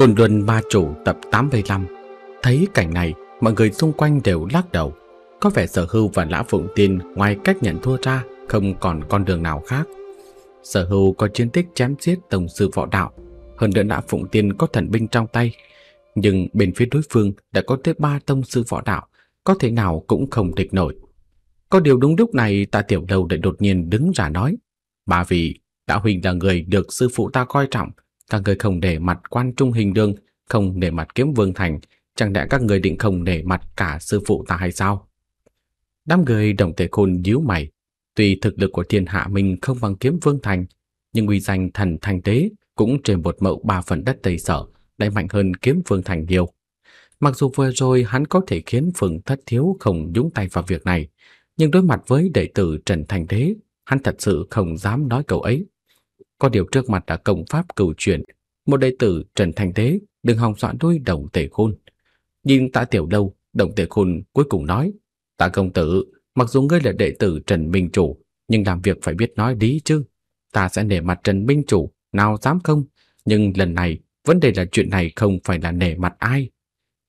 Côn Luân Ba Chủ tập 85. Thấy cảnh này, mọi người xung quanh đều lắc đầu. Có vẻ Sở Hưu và Lã Phụng Tiên ngoài cách nhận thua ra, không còn con đường nào khác. Sở Hưu có chiến tích chém giết tổng sư võ đạo, hơn nữa Lã Phụng Tiên có thần binh trong tay. Nhưng bên phía đối phương đã có tới 3 tông sư võ đạo, có thể nào cũng không địch nổi. Có điều đúng lúc này Tạ Tiểu Lâu lại đột nhiên đứng ra nói: "Bà vị, Đạo Huỳnh là người được sư phụ ta coi trọng, các người không để mặt Quan Trung Hình Đường, không để mặt Kiếm Vương Thành, chẳng lẽ các người định không để mặt cả sư phụ ta hay sao?" Đám người Đồng Tể Khôn nhíu mày. Tuy thực lực của Thiên Hạ Minh không bằng Kiếm Vương Thành, nhưng uy danh Thần Thanh Tế cũng trên một mẫu 3 phần đất Tây Sở, lại mạnh hơn Kiếm Vương Thành nhiều. Mặc dù vừa rồi hắn có thể khiến Phường Thất Thiếu không nhúng tay vào việc này, nhưng đối mặt với đệ tử Trần Thanh Tế, hắn thật sự không dám nói câu ấy. Có điều trước mặt là công pháp cửu chuyển, một đệ tử Trần Thanh Tế đừng hòng dọa đuôi Đồng Tể Khôn. Nhìn Tạ Tiểu Lâu, Đồng Tể Khôn cuối cùng nói: "Tạ công tử, mặc dù ngươi là đệ tử Trần Minh Chủ, nhưng làm việc phải biết nói lý chứ. Ta sẽ nể mặt Trần Minh Chủ, nào dám không. Nhưng lần này, vấn đề là chuyện này không phải là nể mặt ai.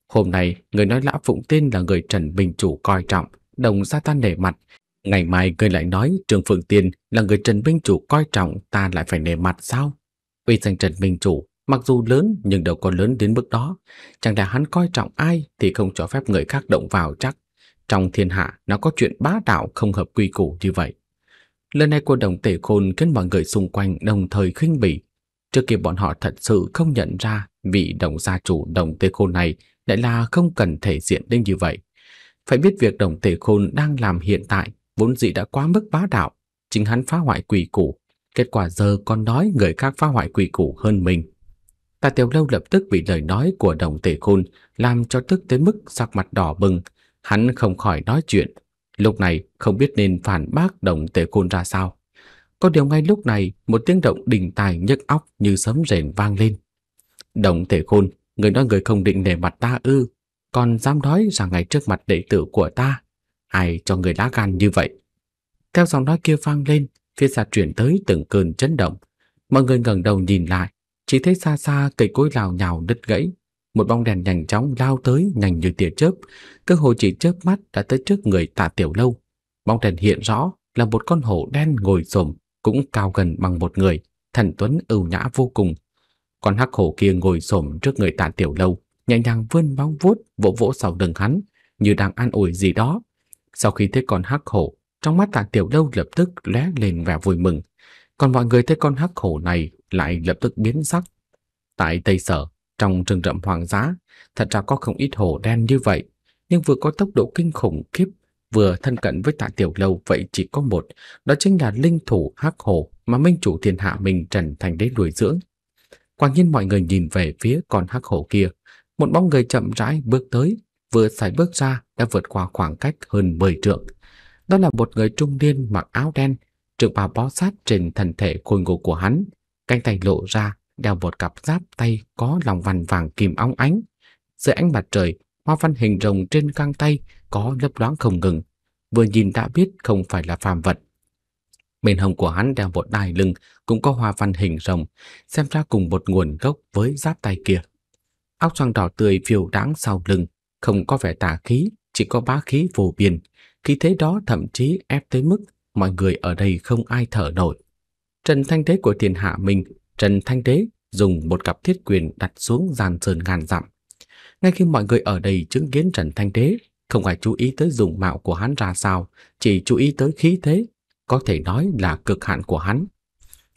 Hôm nay, người nói Lã Phụng Tiên là người Trần Minh Chủ coi trọng, đồng ra ta nể mặt. Ngày mai ngươi lại nói Trương Phượng Tiên là người Trần Minh Chủ coi trọng, ta lại phải nể mặt sao? Uy danh Trần Minh Chủ mặc dù lớn nhưng đâu có lớn đến mức đó. Chẳng là hắn coi trọng ai thì không cho phép người khác động vào chắc. Trong thiên hạ nó có chuyện bá đạo không hợp quy củ như vậy." Lần này của Đồng Tể Khôn khiến mọi người xung quanh đồng thời khinh bỉ. Trước kia bọn họ thật sự không nhận ra vị Đồng gia chủ Đồng Tể Khôn này lại là không cần thể diện đến như vậy. Phải biết việc Đồng Tể Khôn đang làm hiện tại vốn dĩ đã quá mức bá đạo, chính hắn phá hoại quy củ, kết quả giờ còn nói người khác phá hoại quy củ hơn mình. Tạ Tiểu Lâu lập tức bị lời nói của Đồng Tể Khôn làm cho tức tới mức sắc mặt đỏ bừng, hắn không khỏi nói chuyện. Lúc này không biết nên phản bác Đồng Tể Khôn ra sao. Có điều ngay lúc này một tiếng động đình tài nhức óc như sấm rền vang lên. "Đồng Tể Khôn, người nói người không định nể mặt ta ư? Còn dám nói rằng ngày trước mặt đệ tử của ta? Ai cho người lá gan như vậy?" Theo giọng nói kia vang lên, phía xa chuyển tới từng cơn chấn động. Mọi người ngẩng đầu nhìn lại, chỉ thấy xa xa cây cối lào nhào đứt gãy. Một bóng đèn nhanh chóng lao tới, nhanh như tia chớp, cơ hồ chỉ chớp mắt đã tới trước người Tạ Tiểu Lâu. Bóng đèn hiện rõ là một con hổ đen ngồi xổm, cũng cao gần bằng một người, thần tuấn ưu nhã vô cùng. Con hắc hổ kia ngồi xổm trước người Tạ Tiểu Lâu, nhẹ nhàng vươn móng vuốt vỗ vỗ sau lưng hắn, như đang an ủi gì đó. Sau khi thấy con hắc hổ, trong mắt Tạ Tiểu Lâu lập tức lóe lên vẻ vui mừng. Còn mọi người thấy con hắc hổ này lại lập tức biến sắc. Tại Tây Sở, trong rừng rậm hoang dã, thật ra có không ít hổ đen như vậy, nhưng vừa có tốc độ kinh khủng khiếp, vừa thân cận với Tạ Tiểu Lâu vậy chỉ có một, đó chính là linh thủ hắc hổ mà Minh Chủ Thiên Hạ mình Trần Thanh Đế nuôi dưỡng. Quả nhiên mọi người nhìn về phía con hắc hổ kia, một bóng người chậm rãi bước tới, vừa sải bước ra đã vượt qua khoảng cách hơn 10 trượng. Đó là một người trung niên mặc áo đen, trường bào bó sát trên thân thể khôi ngô của hắn, cánh tay lộ ra, đeo một cặp giáp tay có lòng văn vàng kim óng ánh. Dưới ánh mặt trời, hoa văn hình rồng trên găng tay có lấp loáng không ngừng, vừa nhìn đã biết không phải là phàm vật. Bên hông của hắn đeo một đai lưng cũng có hoa văn hình rồng, xem ra cùng một nguồn gốc với giáp tay kia. Áo choàng đỏ tươi phiêu đáng sau lưng, không có vẻ tà khí, chỉ có bá khí vô biên. Khí thế đó thậm chí ép tới mức mọi người ở đây không ai thở nổi. Trần Thanh Tế của Thiên Hạ Minh, Trần Thanh Tế dùng một cặp thiết quyền đặt xuống giàn sơn ngàn dặm. Ngay khi mọi người ở đây chứng kiến Trần Thanh Tế, không ai chú ý tới dung mạo của hắn ra sao, chỉ chú ý tới khí thế, có thể nói là cực hạn của hắn.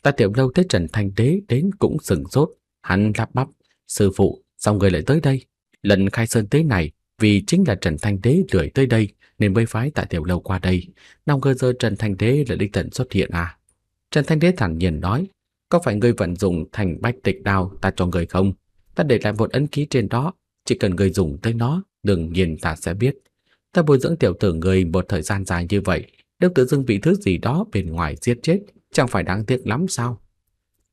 Tạ Tiểu Lâu thấy Trần Thanh Tế đến cũng sửng sốt, hắn lắp bắp: "Sư phụ, sao người lại tới đây?" Lần khai sơn tế này, vì chính là Trần Thanh Tế lười tới đây nên mới phái Tạ Tiểu Lâu qua đây. Nào ngờ giờ Trần Thanh Tế lại đích thân xuất hiện à? Trần Thanh Tế thản nhiên nói: "Có phải ngươi vận dụng thành bách tịch đao ta cho ngươi không? Ta để lại một ấn ký trên đó, chỉ cần ngươi dùng tới nó, đương nhiên ta sẽ biết. Ta bồi dưỡng tiểu tử ngươi một thời gian dài như vậy, nếu tự dưng bị thứ gì đó bên ngoài giết chết, chẳng phải đáng tiếc lắm sao?"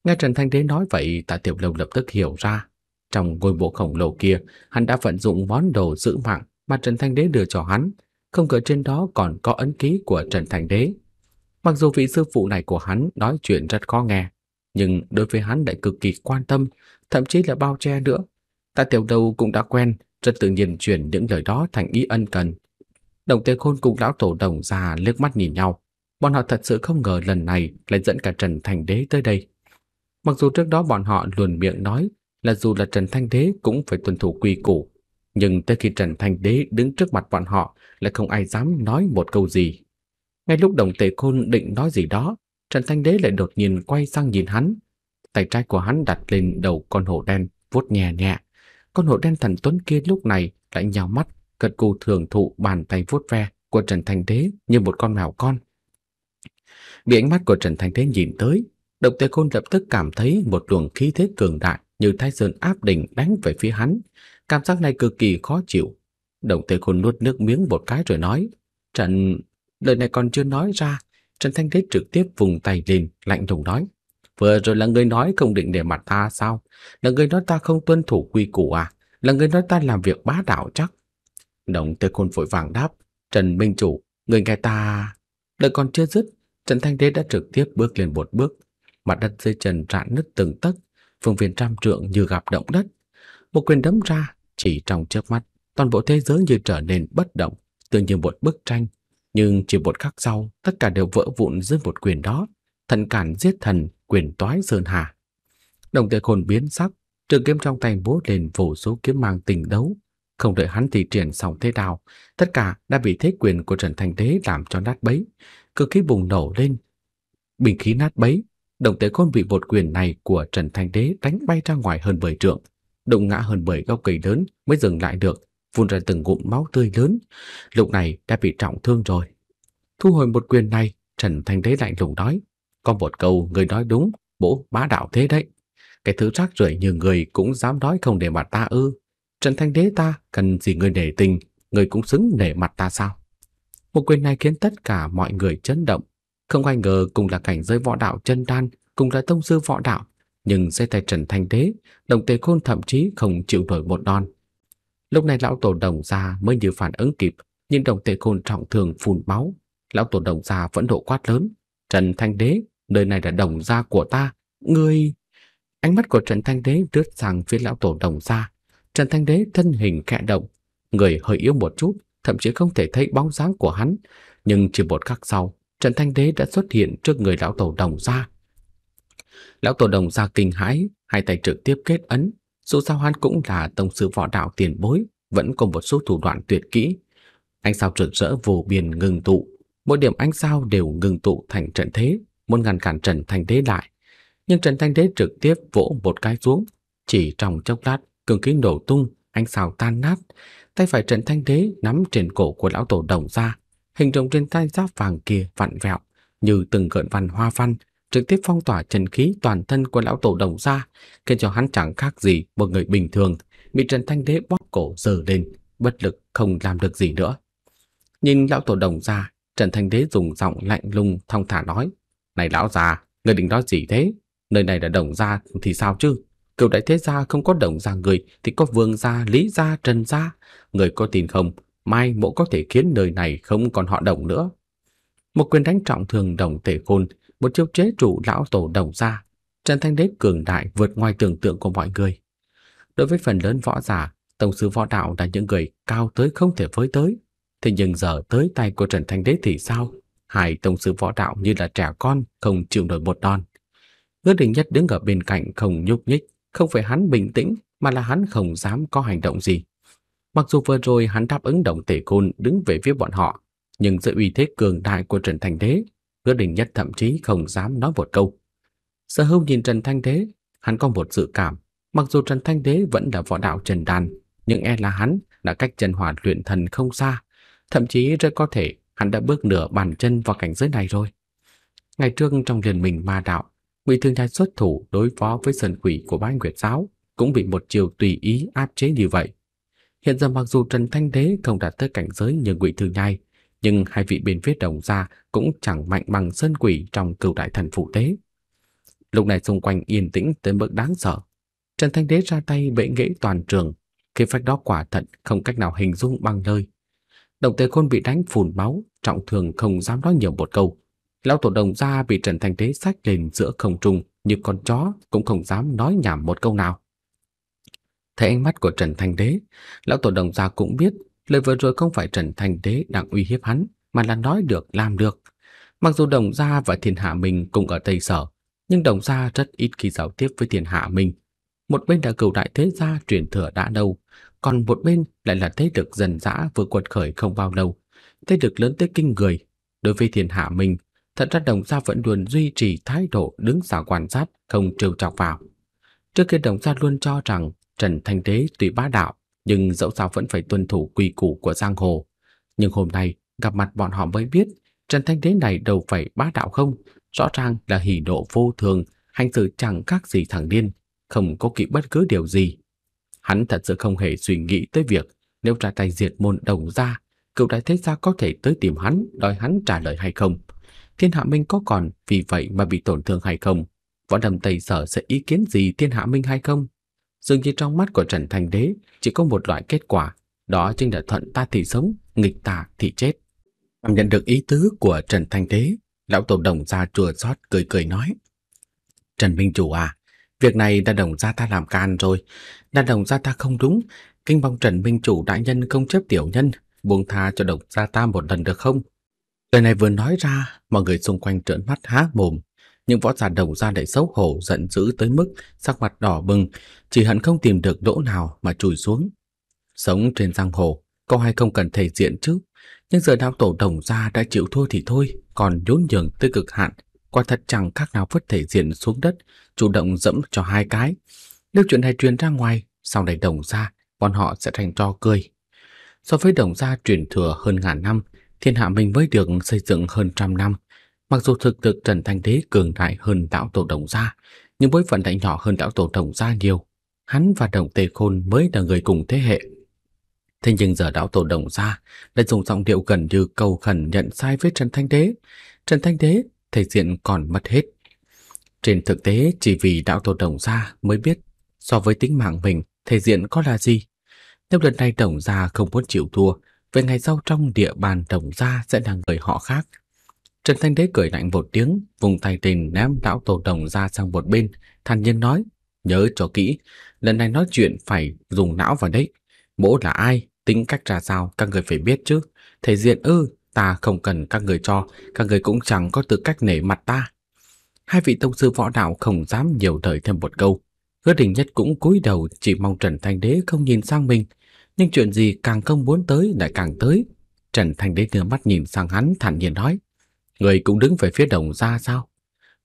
Nghe Trần Thanh Tế nói vậy, Tạ Tiểu Lâu lập tức hiểu ra. Trong ngôi mộ khổng lồ kia, hắn đã vận dụng món đồ giữ mạng mà Trần Thanh Đế đưa cho hắn, không ngờ trên đó còn có ấn ký của Trần Thanh Đế. Mặc dù vị sư phụ này của hắn nói chuyện rất khó nghe, nhưng đối với hắn lại cực kỳ quan tâm, thậm chí là bao che nữa, Tạ Tiểu Lâu cũng đã quen, rất tự nhiên chuyển những lời đó thành ý ân cần. Đồng Tể Khôn cùng lão tổ Đồng già liếc mắt nhìn nhau, bọn họ thật sự không ngờ lần này lại dẫn cả Trần Thanh Đế tới đây. Mặc dù trước đó bọn họ luồn miệng nói là dù là Trần Thanh Đế cũng phải tuân thủ quy củ, nhưng tới khi Trần Thanh Đế đứng trước mặt bọn họ lại không ai dám nói một câu gì. Ngay lúc Đồng Tể Khôn định nói gì đó, Trần Thanh Đế lại đột nhiên quay sang nhìn hắn. Tay trái của hắn đặt lên đầu con hổ đen, vuốt nhẹ nhẹ. Con hổ đen thần tuấn kia lúc này lại nhào mắt, gật gù thường thụ bàn tay vuốt ve của Trần Thanh Đế như một con mèo con. Bị ánh mắt của Trần Thanh Đế nhìn tới, Đồng Tể Khôn lập tức cảm thấy một luồng khí thế cường đại như Thái Sơn áp đỉnh đánh về phía hắn. Cảm giác này cực kỳ khó chịu. Đồng Tể Khôn nuốt nước miếng một cái rồi nói, Trần... Lời này còn chưa nói ra, Trần Thanh Đế trực tiếp vùng tay lên, lạnh lùng nói, vừa rồi là người nói không định để mặt ta sao? Là người nói ta không tuân thủ quy củ à? Là người nói ta làm việc bá đạo chắc? Đồng Tể Khôn vội vàng đáp, Trần Minh Chủ, người nghe ta... Lời còn chưa dứt, Trần Thanh Đế đã trực tiếp bước lên một bước. Mặt đất dưới trần rạn nứt từng tấc, phương viên trăm trượng như gặp động đất. Một quyền đấm ra, chỉ trong chớp mắt, toàn bộ thế giới như trở nên bất động, tự như một bức tranh. Nhưng chỉ một khắc sau, tất cả đều vỡ vụn dưới một quyền đó. Thần cản giết thần, quyền toái sơn hà. Đồng Tể Khôn biến sắc, trường kiếm trong tay vỗ lên vô số kiếm mang tình đấu. Không đợi hắn thì triển xong thế đào, tất cả đã bị thế quyền của Trần Thanh Đế làm cho nát bấy. Cơ khí bùng nổ lên, bình khí nát bấy. Đồng Tể Khôn bị một quyền này của Trần Thanh Đế đánh bay ra ngoài hơn 10 trượng, đụng ngã hơn 10 gốc cây lớn mới dừng lại được, phun ra từng ngụm máu tươi lớn. Lúc này đã bị trọng thương rồi. Thu hồi một quyền này, Trần Thanh Đế lạnh lùng nói, có một câu người nói đúng, bố bá đạo thế đấy. Cái thứ rác rưởi như người cũng dám nói không để mặt ta ư? Trần Thanh Đế ta cần gì người nể tình, người cũng xứng nể mặt ta sao? Một quyền này khiến tất cả mọi người chấn động. Không ai ngờ cùng là cảnh giới võ đạo chân đan, cùng là tông sư võ đạo, nhưng dưới tay Trần Thanh Đế, Đồng Tể Khôn thậm chí không chịu nổi một đòn. Lúc này lão tổ Đồng gia mới như phản ứng kịp, nhưng Đồng Tể Khôn trọng thương phun máu. Lão tổ Đồng gia vẫn độ quát lớn, Trần Thanh Đế, nơi này là Đồng gia của ta, ngươi... Ánh mắt của Trần Thanh Đế lướt sang phía lão tổ Đồng gia. Trần Thanh Đế thân hình khẽ động, người hơi yếu một chút, thậm chí không thể thấy bóng dáng của hắn. Nhưng chỉ một khắc sau, Trần Thanh Đế đã xuất hiện trước người lão tổ Đồng gia. Lão tổ Đồng gia kinh hãi, hai tay trực tiếp kết ấn. Dù sao hắn cũng là tông sư võ đạo tiền bối, vẫn có một số thủ đoạn tuyệt kỹ. Ánh sao rực rỡ vô biên ngừng tụ, mỗi điểm ánh sao đều ngừng tụ thành trận thế, muốn ngăn cản Trần Thanh Đế lại. Nhưng Trần Thanh Đế trực tiếp vỗ một cái xuống, chỉ trong chốc lát, cường khí nổ tung, ánh sao tan nát. Tay phải Trần Thanh Đế nắm trên cổ của lão tổ Đồng gia, hình rồng trên tay giáp vàng kia vặn vẹo như từng gợn văn hoa văn, trực tiếp phong tỏa chân khí toàn thân của lão tổ Đồng gia, khiến cho hắn chẳng khác gì một người bình thường bị Trần Thanh Đế bóp cổ giở lên, bất lực không làm được gì nữa. Nhìn lão tổ Đồng gia, Trần Thanh Đế dùng giọng lạnh lùng thong thả nói, này lão già, người định nói gì thế? Nơi này là Đồng gia thì sao chứ? Cửu đại thế gia không có Đồng gia người thì có Vương gia, Lý gia, Trần gia. Người có tin không, mai mỗ có thể khiến nơi này không còn họ Đồng nữa. Một quyền đánh trọng thương Đồng Tể Khôn, một chiêu chế trụ lão tổ Đồng gia. Trần Thanh Đế cường đại vượt ngoài tưởng tượng của mọi người. Đối với phần lớn võ giả, tông sư võ đạo là những người cao tới không thể với tới. Thế nhưng giờ tới tay của Trần Thanh Đế thì sao? Hai tông sư võ đạo như là trẻ con không chịu nổi một đòn. Hứa Đình Nhất đứng ở bên cạnh không nhúc nhích, không phải hắn bình tĩnh mà là hắn không dám có hành động gì. Mặc dù vừa rồi hắn đáp ứng Đồng Tể Khôn đứng về phía bọn họ, nhưng dưới uy thế cường đại của Trần Thanh Đế, Hứa Đình Nhất thậm chí không dám nói một câu. Sở Hưu nhìn Trần Thanh Đế, hắn có một dự cảm, mặc dù Trần Thanh Đế vẫn là võ đạo trần đan, nhưng e là hắn đã cách chân hỏa luyện thần không xa, thậm chí rất có thể hắn đã bước nửa bàn chân vào cảnh giới này rồi. Ngày trước trong Liên minh Ma đạo, Ngụy Thương Thái xuất thủ đối phó với Sơn Quỷ của Bái Nguyệt giáo cũng bị một chiều tùy ý áp chế như vậy. Hiện giờ mặc dù Trần Thanh Đế không đạt tới cảnh giới như Ngụy Thương Thái, nhưng hai vị bên phía Đồng gia cũng chẳng mạnh bằng Sơn Quỷ trong Cửu đại thần phụ tế. Lúc này xung quanh yên tĩnh tới mức đáng sợ. Trần Thanh Đế ra tay bệ nghệ toàn trường, khi phách đó quả thật không cách nào hình dung bằng lời. Đồng Tể Khôn bị đánh phun máu, trọng thương không dám nói nhiều một câu. Lão tổ Đồng gia bị Trần Thanh Đế xách lên giữa không trung như con chó, cũng không dám nói nhảm một câu nào. Thấy ánh mắt của Trần Thanh Đế, lão tổ Đồng gia cũng biết lời vừa rồi không phải Trần Thanh Đế đang uy hiếp hắn, mà là nói được làm được. Mặc dù Đồng gia và thiên hạ mình cùng ở Tây Sở, nhưng Đồng gia rất ít khi giao tiếp với thiên hạ mình. Một bên là cửu đại thế gia truyền thừa đã lâu, còn một bên lại là thế lực dần dã vừa quật khởi không bao lâu, thế lực lớn tới kinh người. Đối với thiên hạ mình, thật ra Đồng gia vẫn luôn duy trì thái độ đứng xa quan sát, không trêu chọc vào. Trước kia Đồng gia luôn cho rằng Trần Thanh Đế tuy bá đạo nhưng dẫu sao vẫn phải tuân thủ quy củ của giang hồ. Nhưng hôm nay gặp mặt bọn họ mới biết Trần Thanh Đế này đâu phải bá đạo không, rõ ràng là hỉ nộ vô thường, hành xử chẳng khác gì thằng điên, không có kịp bất cứ điều gì. Hắn thật sự không hề suy nghĩ tới việc nếu ra tay diệt môn Đồng gia, cựu đại thế gia có thể tới tìm hắn đòi hắn trả lời hay không, thiên hạ minh có còn vì vậy mà bị tổn thương hay không, võ đầm Tây Sở sẽ ý kiến gì thiên hạ minh hay không. Dường như trong mắt của Trần Thanh Đế chỉ có một loại kết quả, đó chính là thuận ta thì sống, nghịch ta thì chết. Cảm nhận được ý tứ của Trần Thanh Đế, lão tổ Đồng gia chua xót cười cười nói: Trần minh chủ à, việc này đã Đồng gia ta làm can rồi, đã Đồng gia ta không đúng, kính mong Trần minh chủ đại nhân không chấp tiểu nhân, buông tha cho Đồng gia ta một lần được không? Lời này vừa nói ra, mọi người xung quanh trợn mắt há mồm. Những võ giả Đồng gia lại xấu hổ giận dữ tới mức sắc mặt đỏ bừng, chỉ hận không tìm được lỗ nào mà chùi xuống. Sống trên giang hồ, có hay không cần thể diện chứ, nhưng giờ đạo tổ Đồng gia đã chịu thua thì thôi, còn nhún nhường tới cực hạn, quả thật chẳng khác nào vứt thể diện xuống đất, chủ động dẫm cho hai cái. Nếu chuyện này truyền ra ngoài, sau này Đồng gia bọn họ sẽ thành trò cười. So với Đồng gia truyền thừa hơn ngàn năm, thiên hạ mình mới được xây dựng hơn trăm năm. Mặc dù thực lực Trần Thanh Đế cường đại hơn đạo tổ Đồng gia, nhưng với phần đại nhỏ hơn đạo tổ Đồng gia nhiều. Hắn và Đồng Tể Khôn mới là người cùng thế hệ. Thế nhưng giờ đạo tổ Đồng gia đã dùng giọng điệu gần như cầu khẩn nhận sai với Trần Thanh Đế. Trần Thanh Đế thể diện còn mất hết. Trên thực tế, chỉ vì đạo tổ Đồng gia mới biết so với tính mạng mình, thể diện có là gì. Nếu lần này Đồng gia không muốn chịu thua, về ngày sau trong địa bàn Đồng gia sẽ là người họ khác. Trần Thanh Đế cười lạnh một tiếng, vùng tay lên ném lão tổ Đồng gia sang một bên, thản nhiên nói: Nhớ cho kỹ, lần này nói chuyện phải dùng não vào đấy. Mỗ là ai, tính cách ra sao các người phải biết chứ. Thể diện ư, ta không cần các người cho, các người cũng chẳng có tư cách nể mặt ta. Hai vị tông sư võ đạo không dám nhiều lời thêm một câu. Hứa Đình Nhất cũng cúi đầu chỉ mong Trần Thanh Đế không nhìn sang mình, nhưng chuyện gì càng không muốn tới lại càng tới. Trần Thanh Đế đưa mắt nhìn sang hắn, thản nhiên nói: Người cũng đứng về phía Đồng gia sao?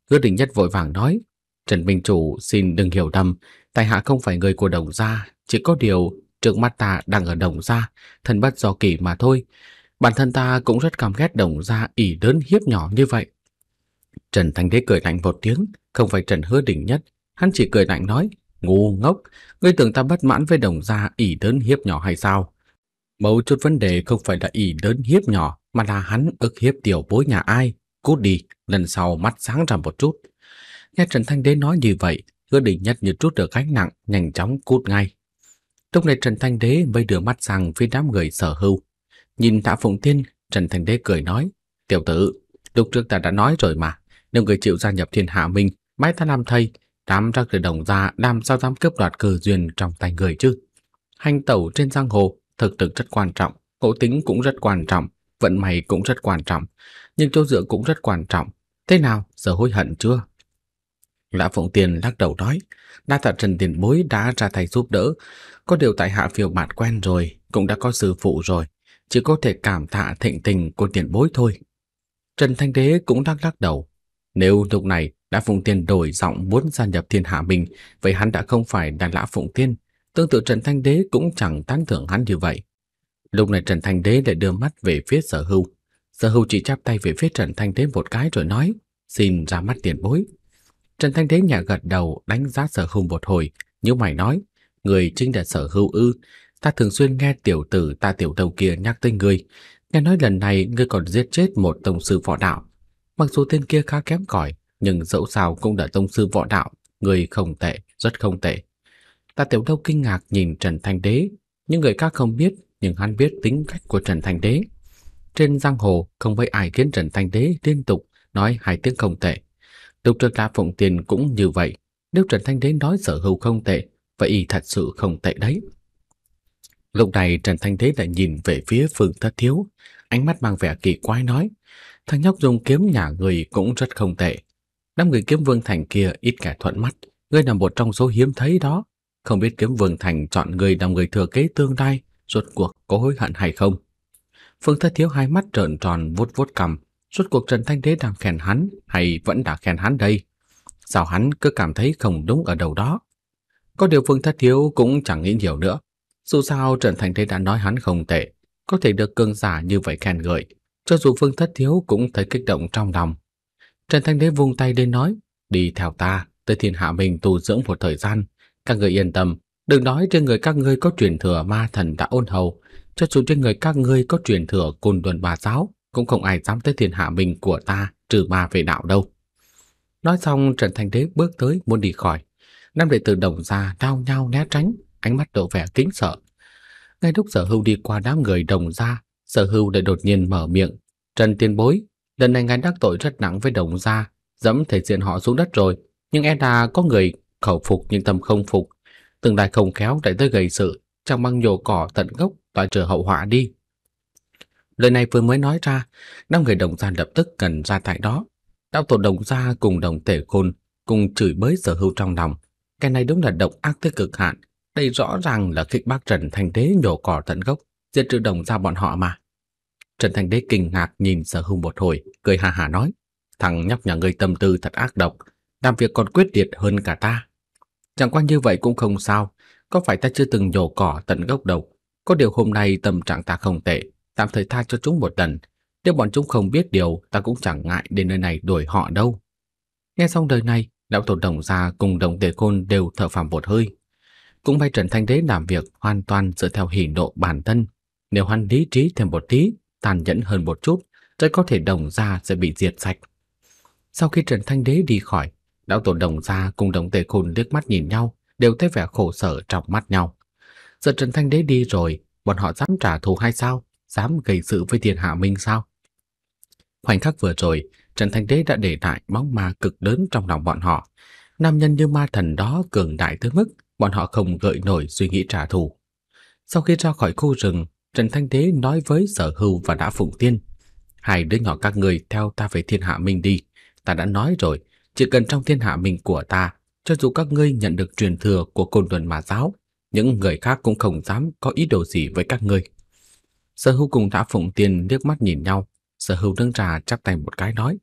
Hứa Đình Nhất vội vàng nói: Trần minh chủ xin đừng hiểu lầm, tại hạ không phải người của Đồng gia, chỉ có điều trước mắt ta đang ở Đồng gia, thân bất do kỷ mà thôi. Bản thân ta cũng rất căm ghét Đồng gia ỷ lớn hiếp nhỏ như vậy. Trần Thanh Đế cười lạnh một tiếng, không phải Trần Hứa Đình Nhất, hắn chỉ cười lạnh nói: Ngu ngốc, ngươi tưởng ta bất mãn với Đồng gia ỷ lớn hiếp nhỏ hay sao? Mấu chốt vấn đề không phải là ỷ lớn hiếp nhỏ, mà là hắn ức hiếp tiểu bối nhà ai. Cút đi, lần sau mắt sáng ra một chút. Nghe Trần Thanh Đế nói như vậy, Hứa Đình Nhất như trút được gánh nặng, nhanh chóng cút ngay. Lúc này Trần Thanh Đế mới đưa mắt sang phía đám người Sở Hưu. Nhìn Tạ Phụng Tiên, Trần Thanh Đế cười nói: Tiểu tử, lúc trước ta đã nói rồi mà, nếu người chịu gia nhập thiên hạ mình, bái ta làm thầy, đám ra cửa Đồng gia làm sao dám cướp đoạt cơ duyên trong tay người chứ. Hành tẩu trên giang hồ thực lực rất quan trọng, ngộ tính cũng rất quan trọng, vận may cũng rất quan trọng, nhưng chỗ dựa cũng rất quan trọng. Thế nào, giờ hối hận chưa? Lã Phụng Tiên lắc đầu nói: Đa tạ Trần tiền bối đã ra tay giúp đỡ, có điều tại hạ phiêu bạt quen rồi, cũng đã có sư phụ rồi, chỉ có thể cảm tạ thịnh tình của tiền bối thôi. Trần Thanh Đế cũng đang lắc đầu. Nếu lúc này Lã Phụng Tiên đổi giọng muốn gia nhập thiên hạ mình, vậy hắn đã không phải là Lã Phụng Tiên. Tương tự Trần Thanh Đế cũng chẳng tán thưởng hắn như vậy. Lúc này Trần Thanh Đế lại đưa mắt về phía Sở Hưu. Sở Hưu chỉ chắp tay về phía Trần Thanh Đế một cái rồi nói: Xin ra mắt tiền bối. Trần Thanh Đế nhẹ gật đầu, đánh giá Sở Hưu một hồi, nhíu mày nói: Người chính là Sở Hưu ư? Ta thường xuyên nghe tiểu tử ta Tiểu Đầu kia nhắc tên người. Nghe nói lần này ngươi còn giết chết một tông sư võ đạo. Mặc dù tên kia khá kém cỏi, nhưng dẫu sao cũng là tông sư võ đạo, người không tệ, rất không tệ. Tạ Tiểu Lâu kinh ngạc nhìn Trần Thanh Đế, những người khác không biết, nhưng hắn biết tính cách của Trần Thanh Đế. Trên giang hồ không mấy ai khiến Trần Thanh Đế liên tục nói hai tiếng không tệ. Lúc trước Lã Phụng Tiên cũng như vậy, nếu Trần Thanh Đế nói Sở Hưu không tệ, vậy thật sự không tệ đấy. Lúc này Trần Thanh Thế lại nhìn về phía Phương Thất Thiếu, ánh mắt mang vẻ kỳ quái nói, thằng nhóc dùng kiếm nhà người cũng rất không tệ. Đám người Kiếm Vương Thành kia ít kẻ thuận mắt, ngươi là một trong số hiếm thấy đó. Không biết Kiếm Vương Thành chọn ngươi làm người thừa kế tương lai, rốt cuộc có hối hận hay không? Phương Thất Thiếu hai mắt trợn tròn vuốt vuốt cằm, rốt cuộc Trần Thanh Đế đang khen hắn hay vẫn đã khen hắn đây? Sao hắn cứ cảm thấy không đúng ở đầu đó? Có điều Phương Thất Thiếu cũng chẳng nghĩ nhiều nữa. Dù sao Trần Thanh Đế đã nói hắn không tệ, có thể được cường giả như vậy khen ngợi, cho dù Phương Thất Thiếu cũng thấy kích động trong lòng. Trần Thanh Đế vung tay lên nói, đi theo ta, tới thiên hạ mình tu dưỡng một thời gian. Các người yên tâm, đừng nói trên người các ngươi có truyền thừa ma thần đã ôn hầu, cho dù trên người các ngươi có truyền thừa côn luân ba giáo, cũng không ai dám tới thiên hạ mình của ta trừ ma về đạo đâu. Nói xong Trần Thanh Đế bước tới muốn đi khỏi, năm đệ tử Đồng Gia đao nhau né tránh, ánh mắt lộ vẻ kính sợ. Ngay lúc Sở Hưu đi qua đám người Đồng Gia, Sở Hưu lại đột nhiên mở miệng, Trần tiền bối, lần này ngài đắc tội rất nặng với Đồng Gia, dẫm thể diện họ xuống đất rồi, nhưng e là có người khẩu phục nhưng tâm không phục, tương lai không khéo lại tới gây sự, chẳng bằng nhổ cỏ tận gốc loại trừ hậu họa đi. Lời này vừa mới nói ra, năm người Đồng Gia lập tức cần ra tại đó. Đạo tổ Đồng Gia cùng Đồng Tể Khôn cùng chửi bới Sở Hưu trong lòng, cái này đúng là độc ác tới cực hạn. Đây rõ ràng là khích bác Trần Thanh Đế nhổ cỏ tận gốc, diệt trừ Đồng Gia bọn họ mà. Trần Thanh Đế kinh ngạc nhìn Sở Hưu một hồi, cười hà hà nói, thằng nhóc nhà ngươi tâm tư thật ác độc, làm việc còn quyết liệt hơn cả ta. Chẳng qua như vậy cũng không sao, có phải ta chưa từng nhổ cỏ tận gốc đâu. Có điều hôm nay tâm trạng ta không tệ, tạm thời tha cho chúng một lần. Nếu bọn chúng không biết điều, ta cũng chẳng ngại đến nơi này đuổi họ đâu. Nghe xong đời này, đạo tổ Đồng Gia cùng Đồng Tề Khôn đều thở phào một hơi. Cũng may Trần Thanh Đế làm việc hoàn toàn dựa theo hỉ nộ bản thân. Nếu hắn lý trí thêm một tí, tàn nhẫn hơn một chút, rất có thể Đồng Gia sẽ bị diệt sạch. Sau khi Trần Thanh Đế đi khỏi, đạo tổ Đồng Gia cùng Đồng Tề Khôn liếc mắt nhìn nhau, đều thấy vẻ khổ sở trong mắt nhau. Giờ Trần Thanh Đế đi rồi, bọn họ dám trả thù hay sao? Dám gây sự với thiên hạ minh sao? Khoảnh khắc vừa rồi, Trần Thanh Đế đã để lại bóng ma cực lớn trong lòng bọn họ. Nam nhân như ma thần đó cường đại tới mức bọn họ không gợi nổi suy nghĩ trả thù. Sau khi ra khỏi khu rừng, Trần Thanh Đế nói với Sở Hưu và Lã Phụng Tiên, hai đứa nhỏ các người theo ta về thiên hạ minh đi. Ta đã nói rồi, chỉ cần trong thiên hạ minh của ta, cho dù các ngươi nhận được truyền thừa của côn luân ma giáo, những người khác cũng không dám có ý đồ gì với các ngươi. Sở Hưu cùng Lã Phụng Tiên liếc mắt nhìn nhau. Sở Hưu nâng trà chắp tay một cái nói,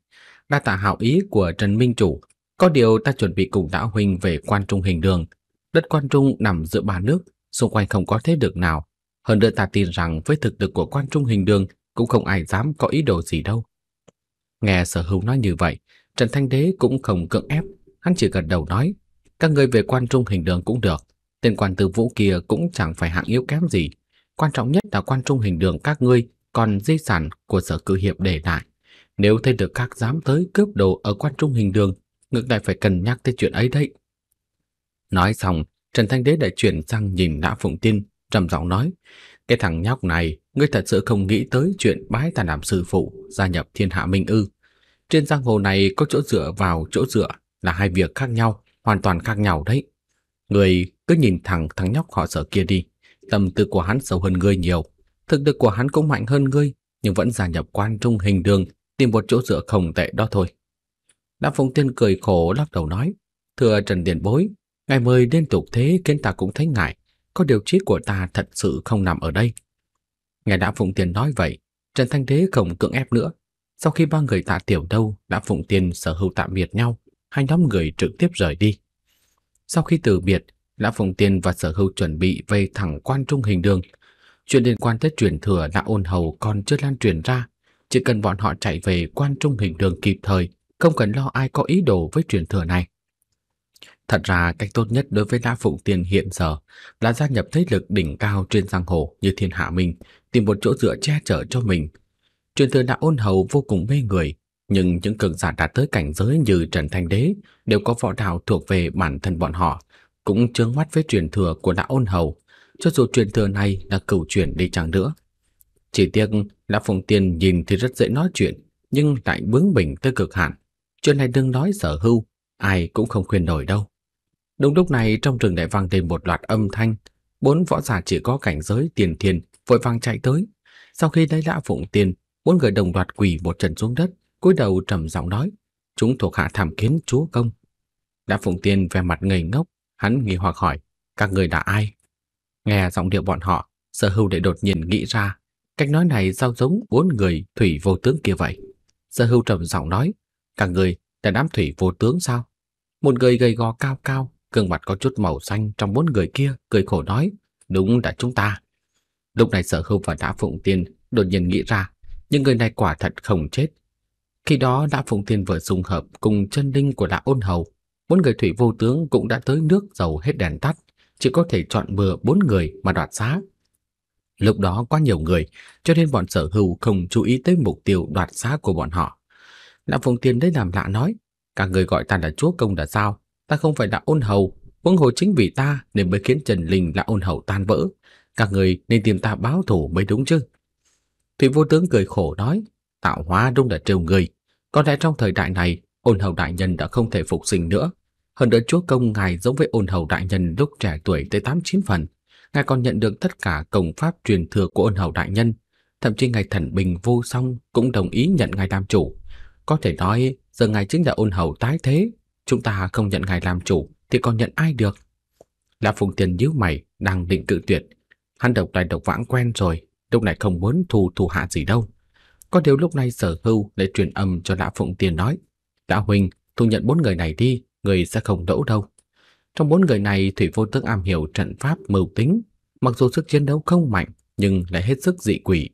đa tạ hảo ý của Trần Minh Chủ. Có điều ta chuẩn bị cùng Đạo Huỳnh về Quan Trung Hình Đường. Đất Quan Trung nằm giữa ba nước, xung quanh không có thế lực nào. Hơn nữa ta tin rằng với thực lực của Quan Trung Hình Đường cũng không ai dám có ý đồ gì đâu. Nghe Sở Hưu nói như vậy, Trần Thanh Đế cũng không cưỡng ép, hắn chỉ gật đầu nói, các người về Quan Trung Hình Đường cũng được. Tên Quan Tư Vũ kia cũng chẳng phải hạng yếu kém gì. Quan trọng nhất là Quan Trung Hình Đường các ngươi còn di sản của Sở Cử Hiệp để lại. Nếu thế lực khác dám tới cướp đồ ở Quan Trung Hình Đường, ngược lại phải cân nhắc tới chuyện ấy đấy. Nói xong, Trần Thanh Đế lại chuyển sang nhìn Lã Phụng Tiên, trầm giọng nói, cái thằng nhóc này, ngươi thật sự không nghĩ tới chuyện bái ta làm sư phụ, gia nhập thiên hạ minh ư? Trên giang hồ này có chỗ dựa vào chỗ dựa là hai việc khác nhau, hoàn toàn khác nhau đấy. Ngươi cứ nhìn thằng nhóc họ Sở kia đi, tâm tư của hắn sâu hơn ngươi nhiều, thực lực của hắn cũng mạnh hơn ngươi, nhưng vẫn gia nhập Quan Trung Hình Đường, tìm một chỗ dựa không tệ đó thôi. Lã Phụng Tiên cười khổ lắc đầu nói, thưa Trần tiền bối, ngài mời liên tục thế khiến ta cũng thấy ngại, có điều trí của ta thật sự không nằm ở đây. Ngài Lã Phụng Tiên nói vậy, Trần Thanh Đế không cưỡng ép nữa. Sau khi ba người Tạ Tiểu Lâu, Lã Phụng Tiên, Sở Hữu tạm biệt nhau, hai nhóm người trực tiếp rời đi. Sau khi từ biệt, Lã Phụng Tiên và Sở Hữu chuẩn bị về thẳng Quan Trung Hình Đường. Chuyện liên quan tới truyền thừa Lã Ôn Hầu còn chưa lan truyền ra, chỉ cần bọn họ chạy về Quan Trung Hình Đường kịp thời, không cần lo ai có ý đồ với truyền thừa này. Thật ra cách tốt nhất đối với Lã Phụng Tiên hiện giờ là gia nhập thế lực đỉnh cao trên giang hồ như thiên hạ mình, tìm một chỗ dựa che chở cho mình. Truyền thừa Lã Ôn Hầu vô cùng mê người, nhưng những cường giả đạt tới cảnh giới như Trần Thanh Đế đều có võ đạo thuộc về bản thân bọn họ, cũng chướng mắt với truyền thừa của Lã Ôn Hầu, cho dù truyền thừa này là cửu chuyển đi chăng nữa. Chỉ tiếc Lã Phụng Tiên nhìn thì rất dễ nói chuyện, nhưng lại bướng bỉnh tới cực hạn. Chuyện này đừng nói Sở Hưu, ai cũng không khuyên nổi đâu. Đúng lúc này trong rừng lại vang lên một loạt âm thanh, bốn võ giả chỉ có cảnh giới tiền thiên vội vàng chạy tới. Sau khi lấy Lã Phụng Tiên, bốn người đồng loạt quỳ một chân xuống đất, cúi đầu trầm giọng nói: "Chúng thuộc hạ tham kiến chúa công." Lã Phụng Tiên vẻ mặt ngây ngốc, hắn nghi hoặc hỏi: "Các người là ai?" Nghe giọng điệu bọn họ, Sở Hưu để đột nhiên nghĩ ra, cách nói này sao giống bốn người Thủy Vô Tướng kia vậy. Sở Hưu trầm giọng nói: "Các người là đám Thủy Vô Tướng sao?" Một người gầy gò cao cao, gương mặt có chút màu xanh trong bốn người kia, cười khổ nói: "Đúng là chúng ta." Lúc này Sở Hưu và Lã Phụng Tiên đột nhiên nghĩ ra, những người này quả thật không chết. Khi đó Lã Phụng Tiên vừa dung hợp cùng chân linh của Lã Ôn Hầu, bốn người Thủy Vô Tướng cũng đã tới nước dầu hết đèn tắt, chỉ có thể chọn bừa bốn người mà đoạt xá. Lúc đó quá nhiều người, cho nên bọn Sở Hưu không chú ý tới mục tiêu đoạt xá của bọn họ. Lã Phụng Tiên đấy làm lạ nói: "Cả người gọi ta là chúa công là sao? Ta không phải là Ôn Hầu, huống hồ chính vì ta nên mới khiến Trần Linh là Ôn Hầu tan vỡ. Các người nên tìm ta báo thù mới đúng chứ." Thủy Vô Tướng cười khổ nói: "Tạo hóa đúng là trêu người. Có lẽ trong thời đại này, Ôn Hầu đại nhân đã không thể phục sinh nữa. Hơn nữa chúa công ngài giống với Ôn Hầu đại nhân lúc trẻ tuổi tới 8-9 phần. Ngài còn nhận được tất cả công pháp truyền thừa của Ôn Hầu đại nhân. Thậm chí ngài thần bình vô song cũng đồng ý nhận ngài làm chủ. Có thể nói giờ ngài chính là Ôn Hầu tái thế. Chúng ta không nhận ngài làm chủ thì còn nhận ai được?" Lã Phụng Tiên nhíu mày, đang định cự tuyệt. Hắn độc tài độc vãng quen rồi, lúc này không muốn thù hạ gì đâu. Có điều lúc này Sở Hưu lại truyền âm cho Lã Phụng Tiên nói: "Lã Huỳnh, thu nhận bốn người này đi, người sẽ không đỗ đâu." Trong bốn người này, Thủy Vô Tướng am hiểu trận pháp mưu tính, mặc dù sức chiến đấu không mạnh nhưng lại hết sức dị quỷ.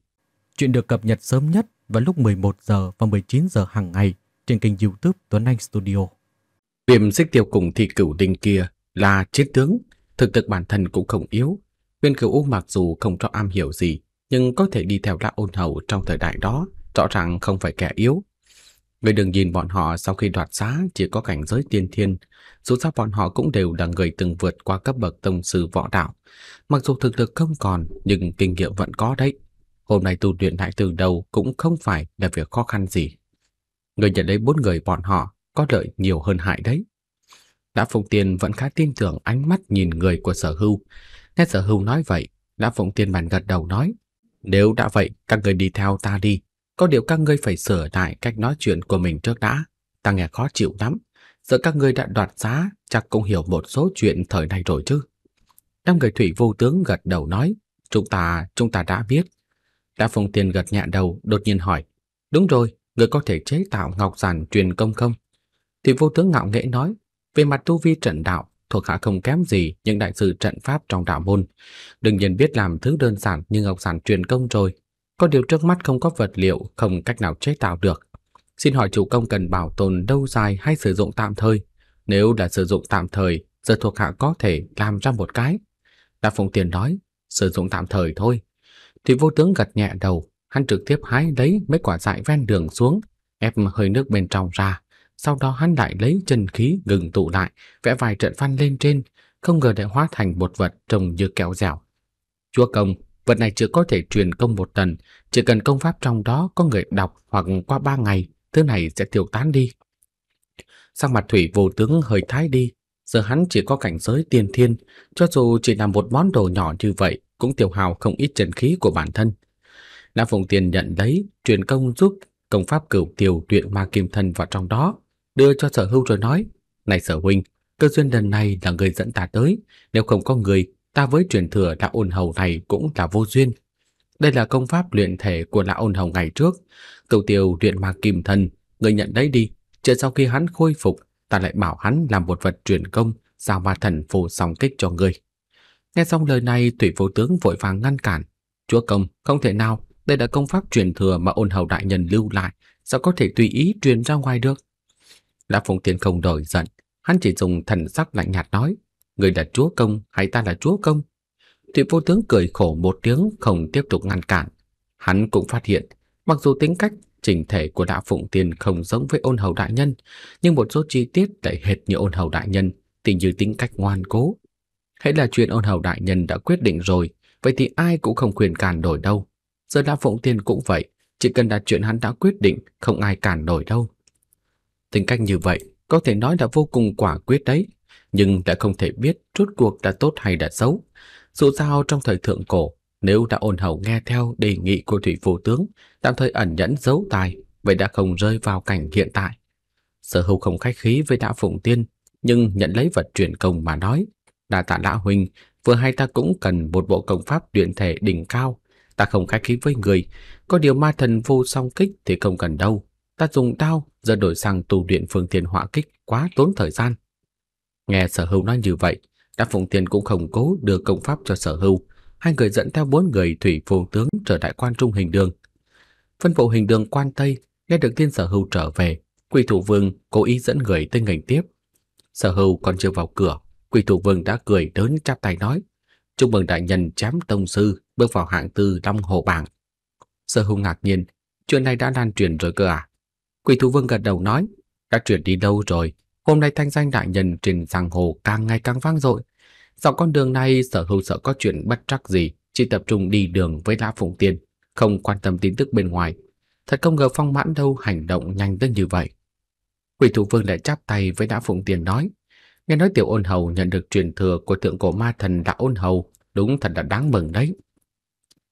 Chuyện được cập nhật sớm nhất vào lúc 11 giờ và 19 giờ hàng ngày trên kênh YouTube Tuấn Anh Studio. Viêm Xích Tiêu cùng Thị Cửu Đinh kia là chiến tướng, thực lực bản thân cũng không yếu. Viên Cửu U mặc dù không cho am hiểu gì, nhưng có thể đi theo Lã Ôn Hầu trong thời đại đó, rõ ràng không phải kẻ yếu. Người đừng nhìn bọn họ sau khi đoạt xá chỉ có cảnh giới tiên thiên, dù sao bọn họ cũng đều là người từng vượt qua cấp bậc tông sư võ đạo. Mặc dù thực lực không còn, nhưng kinh nghiệm vẫn có đấy. Hôm nay tu luyện lại từ đầu cũng không phải là việc khó khăn gì. Người nhận lấy bốn người bọn họ có lợi nhiều hơn hại đấy. Lã Phụng Tiên vẫn khá tin tưởng ánh mắt nhìn người của Sở Hưu. Nghe Sở Hưu nói vậy, Lã Phụng Tiên bèn gật đầu nói: "Nếu đã vậy, các người đi theo ta đi. Có điều các ngươi phải sửa lại cách nói chuyện của mình trước đã. Ta nghe khó chịu lắm. Giờ các ngươi đã đoạt xá, chắc cũng hiểu một số chuyện thời nay rồi chứ." Năm người Thủy Vô Tướng gật đầu nói: Chúng ta đã biết." Lã Phụng Tiên gật nhẹ đầu, đột nhiên hỏi: "Đúng rồi, người có thể chế tạo ngọc giản truyền công không?" Thủy Vô Tướng ngạo nghễ nói: "Về mặt tu vi trận đạo, thuộc hạ không kém gì những đại sư trận pháp trong đạo môn. Đương nhiên biết làm thứ đơn giản như ngọc giản truyền công rồi. Có điều trước mắt không có vật liệu, không cách nào chế tạo được. Xin hỏi chủ công cần bảo tồn lâu dài hay sử dụng tạm thời? Nếu là sử dụng tạm thời, giờ thuộc hạ có thể làm ra một cái." Lã Phụng Tiên nói: "Sử dụng tạm thời thôi." Thì Vô Tướng gật nhẹ đầu, hắn trực tiếp hái lấy mấy quả dại ven đường xuống, ép hơi nước bên trong ra. Sau đó hắn lại lấy chân khí ngừng tụ lại, vẽ vài trận văn lên trên, không ngờ lại hóa thành một vật trông như kẹo dẻo. "Chúa công, vật này chưa có thể truyền công một lần, chỉ cần công pháp trong đó có người đọc hoặc qua 3 ngày, thứ này sẽ tiêu tán đi." Sang mặt Thủy Vô Tướng hơi thái đi, giờ hắn chỉ có cảnh giới tiên thiên, cho dù chỉ làm một món đồ nhỏ như vậy cũng tiêu hao không ít chân khí của bản thân. Lã Phụng Tiên nhận lấy truyền công giúp công pháp Cửu Tiêu Luyện Ma Kim Thân vào trong đó, đưa cho Sở Hưu rồi nói: "Này Sở huynh, cơ duyên lần này là người dẫn ta tới, nếu không có người, ta với truyền thừa Lã Ôn Hầu này cũng là vô duyên. Đây là công pháp luyện thể của Lã Ôn Hầu ngày trước, Cửu Tiêu Luyện Ma Kim Thân, người nhận đấy đi, chờ sau khi hắn khôi phục, ta lại bảo hắn làm một vật truyền công, giao ma thần phù song kích cho ngươi." Nghe xong lời này, Thủy Vô Tướng vội vàng ngăn cản: "Chúa công, không thể nào, đây là công pháp truyền thừa mà Ôn Hầu đại nhân lưu lại, sao có thể tùy ý truyền ra ngoài được?" Lã Phụng Tiên không đổi giận, hắn chỉ dùng thần sắc lạnh nhạt nói: "Người là chúa công hay ta là chúa công?" Thủy Vô Tướng cười khổ một tiếng, không tiếp tục ngăn cản. Hắn cũng phát hiện, mặc dù tính cách, chỉnh thể của Lã Phụng Tiên không giống với Ôn Hầu đại nhân, nhưng một số chi tiết lại hệt như Ôn Hầu đại nhân, tỉ như tính cách ngoan cố. Hễ là chuyện Ôn Hầu đại nhân đã quyết định rồi, vậy thì ai cũng không quyền cản nổi đâu. Giờ Lã Phụng Tiên cũng vậy, chỉ cần là chuyện hắn đã quyết định, không ai cản nổi đâu. Tính cách như vậy, có thể nói là vô cùng quả quyết đấy. nhưng đã không thể biết rốt cuộc đã tốt hay đã xấu. Dù sao trong thời thượng cổ, nếu đã Ôn Hầu nghe theo đề nghị của Thủy Vô Tướng, tạm thời ẩn nhẫn giấu tài, vậy đã không rơi vào cảnh hiện tại. Sở Hưu không khách khí với Lã Phụng Tiên, nhưng nhận lấy vật truyền công mà nói, "Đa tạ Lã Huỳnh, vừa hay ta cũng cần một bộ công pháp luyện thể đỉnh cao. Ta không khách khí với người, có điều ma thần vô song kích thì không cần đâu. Ta dùng đao giờ đổi sang tu luyện phương thiên họa kích quá tốn thời gian." Nghe Sở Hưu nói như vậy, Lã Phụng Tiên cũng không cố đưa công pháp cho Sở Hưu. Hai người dẫn theo 4 người Thủy Vô Tướng trở lại Quan Trung Hình Đường. Phân bộ hình đường Quan Tây nghe được tin Sở Hưu trở về, Quỷ Thủ Vương cố ý dẫn người tới nghênh tiếp. Sở Hưu còn chưa vào cửa, Quỷ Thủ Vương đã cười đớn chắp tay nói: "Chúc mừng đại nhân chám tông sư bước vào hạng tư Long Hồ Bảng." Sở Hưu ngạc nhiên, chuyện này đã lan truyền rồi cơ à? Quỷ Thủ Vương gật đầu nói: "Đã truyền đi đâu rồi, hôm nay thanh danh đại nhân trên giang hồ càng ngày càng vang dội." Dọc con đường này, Sở Hưu sợ có chuyện bất trắc gì, chỉ tập trung đi đường với Lã Phụng Tiên, không quan tâm tin tức bên ngoài. Thật không ngờ Phong Mãn Đâu hành động nhanh tới như vậy. Quỷ Thủ Vương lại chắp tay với Lã Phụng Tiên nói: "Nghe nói tiểu Ôn Hầu nhận được truyền thừa của thượng cổ ma thần Đạo Ôn Hầu, đúng thật là đáng mừng đấy."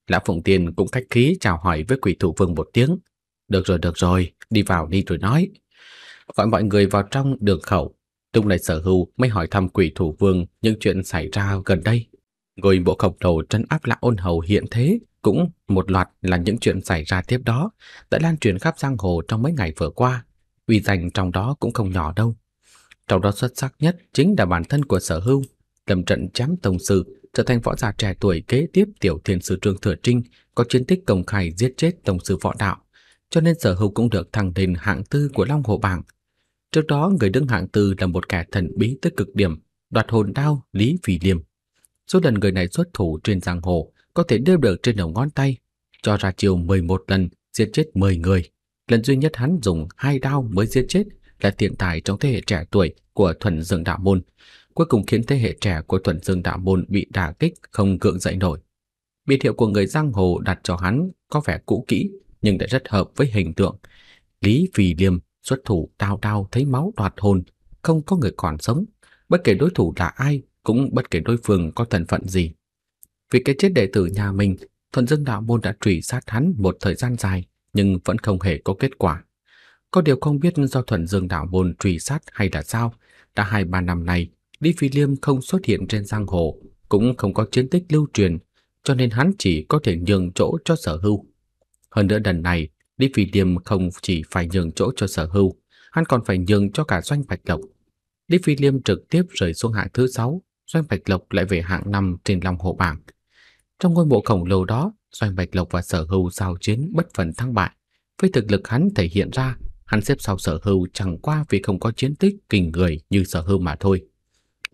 Lã Phụng Tiên cũng khách khí chào hỏi với Quỷ Thủ Vương một tiếng: Được rồi, đi vào đi rồi nói." Gọi mọi người vào trong đường khẩu. Lúc này Sở Hưu mới hỏi thăm Quỷ Thủ Vương những chuyện xảy ra gần đây. Ngôi bộ khổng lồ trấn áp Lã Ôn Hầu hiện thế cũng một loạt là những chuyện xảy ra tiếp đó đã lan truyền khắp giang hồ trong mấy ngày vừa qua, uy danh trong đó cũng không nhỏ đâu. Trong đó xuất sắc nhất chính là bản thân của Sở Hưu, lâm trận chám tông sư, trở thành võ giả trẻ tuổi kế tiếp tiểu thiên sư Trương Thừa Trinh, có chiến tích công khai giết chết tông sư võ đạo, cho nên Sở Hưu cũng được thăng lên hạng tư của Long Hồ Bảng. Trước đó người đứng hạng tư là một kẻ thần bí tới cực điểm, đoạt hồn đao Lý Phi Liêm. Số lần người này xuất thủ trên giang hồ có thể đếm được trên đầu ngón tay, cho ra chiêu 11 lần giết chết 10 người. Lần duy nhất hắn dùng 2 đao mới giết chết là tiền tài trong thế hệ trẻ tuổi của Thuần Dương Đạo Môn, cuối cùng khiến thế hệ trẻ của Thuần Dương Đạo Môn bị đả kích không cưỡng dậy nổi. Biệt hiệu của người giang hồ đặt cho hắn có vẻ cũ kỹ nhưng đã rất hợp với hình tượng Lý Phi Liêm. Xuất thủ đao thấy máu đoạt hồn, không có người còn sống, bất kể đối thủ là ai, cũng bất kể đối phương có thân phận gì. Vì cái chết đệ tử nhà mình, Thuần Dương Đạo Môn đã truy sát hắn một thời gian dài nhưng vẫn không hề có kết quả. Có điều không biết do Thuần Dương Đạo Môn truy sát hay là sao, đã 2-3 năm nay Lý Phi Liêm không xuất hiện trên giang hồ, cũng không có chiến tích lưu truyền, cho nên hắn chỉ có thể nhường chỗ cho Sở Hưu. Hơn nữa lần này Lý Phi Liêm không chỉ phải nhường chỗ cho Sở Hưu, hắn còn phải nhường cho cả Doanh Bạch Lộc. Lý Phi Liêm trực tiếp rời xuống hạng thứ 6, Doanh Bạch Lộc lại về hạng 5 trên Long Hồ Bảng. Trong ngôi mộ khổng lồ đó, Doanh Bạch Lộc và Sở Hưu giao chiến bất phân thắng bại. Với thực lực hắn thể hiện ra, hắn xếp sau Sở Hưu chẳng qua vì không có chiến tích kinh người như Sở Hưu mà thôi.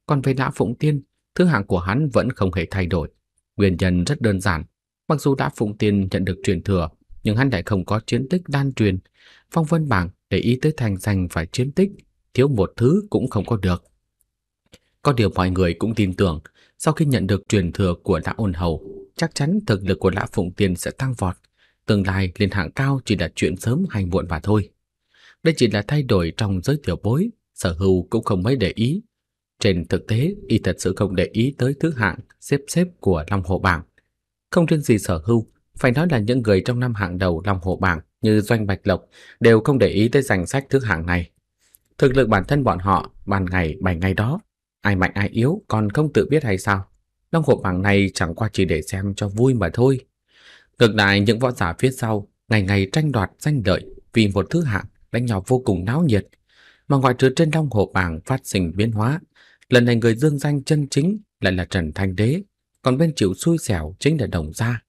Còn về Lã Phụng Tiên, thứ hạng của hắn vẫn không hề thay đổi. Nguyên nhân rất đơn giản, mặc dù Lã Phụng Tiên nhận được truyền thừa, nhưng hắn lại không có chiến tích đan truyền. Phong Vân Bảng để ý tới thành danh và chiến tích, thiếu một thứ cũng không có được. Có điều mọi người cũng tin tưởng, sau khi nhận được truyền thừa của Lã Ôn Hầu, chắc chắn thực lực của Lã Phụng Tiên sẽ tăng vọt, tương lai lên hạng cao chỉ là chuyện sớm hay muộn mà thôi. Đây chỉ là thay đổi trong giới tiểu bối, Sở Hưu cũng không mấy để ý. Trên thực tế, y thật sự không để ý tới thứ hạng xếp của Long Hồ Bảng. Không riêng gì Sở Hưu, phải nói là những người trong 5 hạng đầu Long Hồ Bảng như Doanh Bạch Lộc đều không để ý tới danh sách thứ hạng này. Thực lực bản thân bọn họ bàn ngày bày ngay đó, ai mạnh ai yếu còn không tự biết hay sao? Long Hồ Bảng này chẳng qua chỉ để xem cho vui mà thôi. Ngược lại những võ giả phía sau ngày ngày tranh đoạt danh lợi vì một thứ hạng, đánh nhau vô cùng náo nhiệt. Mà ngoại trừ trên Long Hồ Bảng phát sinh biến hóa, lần này người dương danh chân chính lại là Trần Thanh Đế, còn bên chịu xui xẻo chính là Đồng Gia.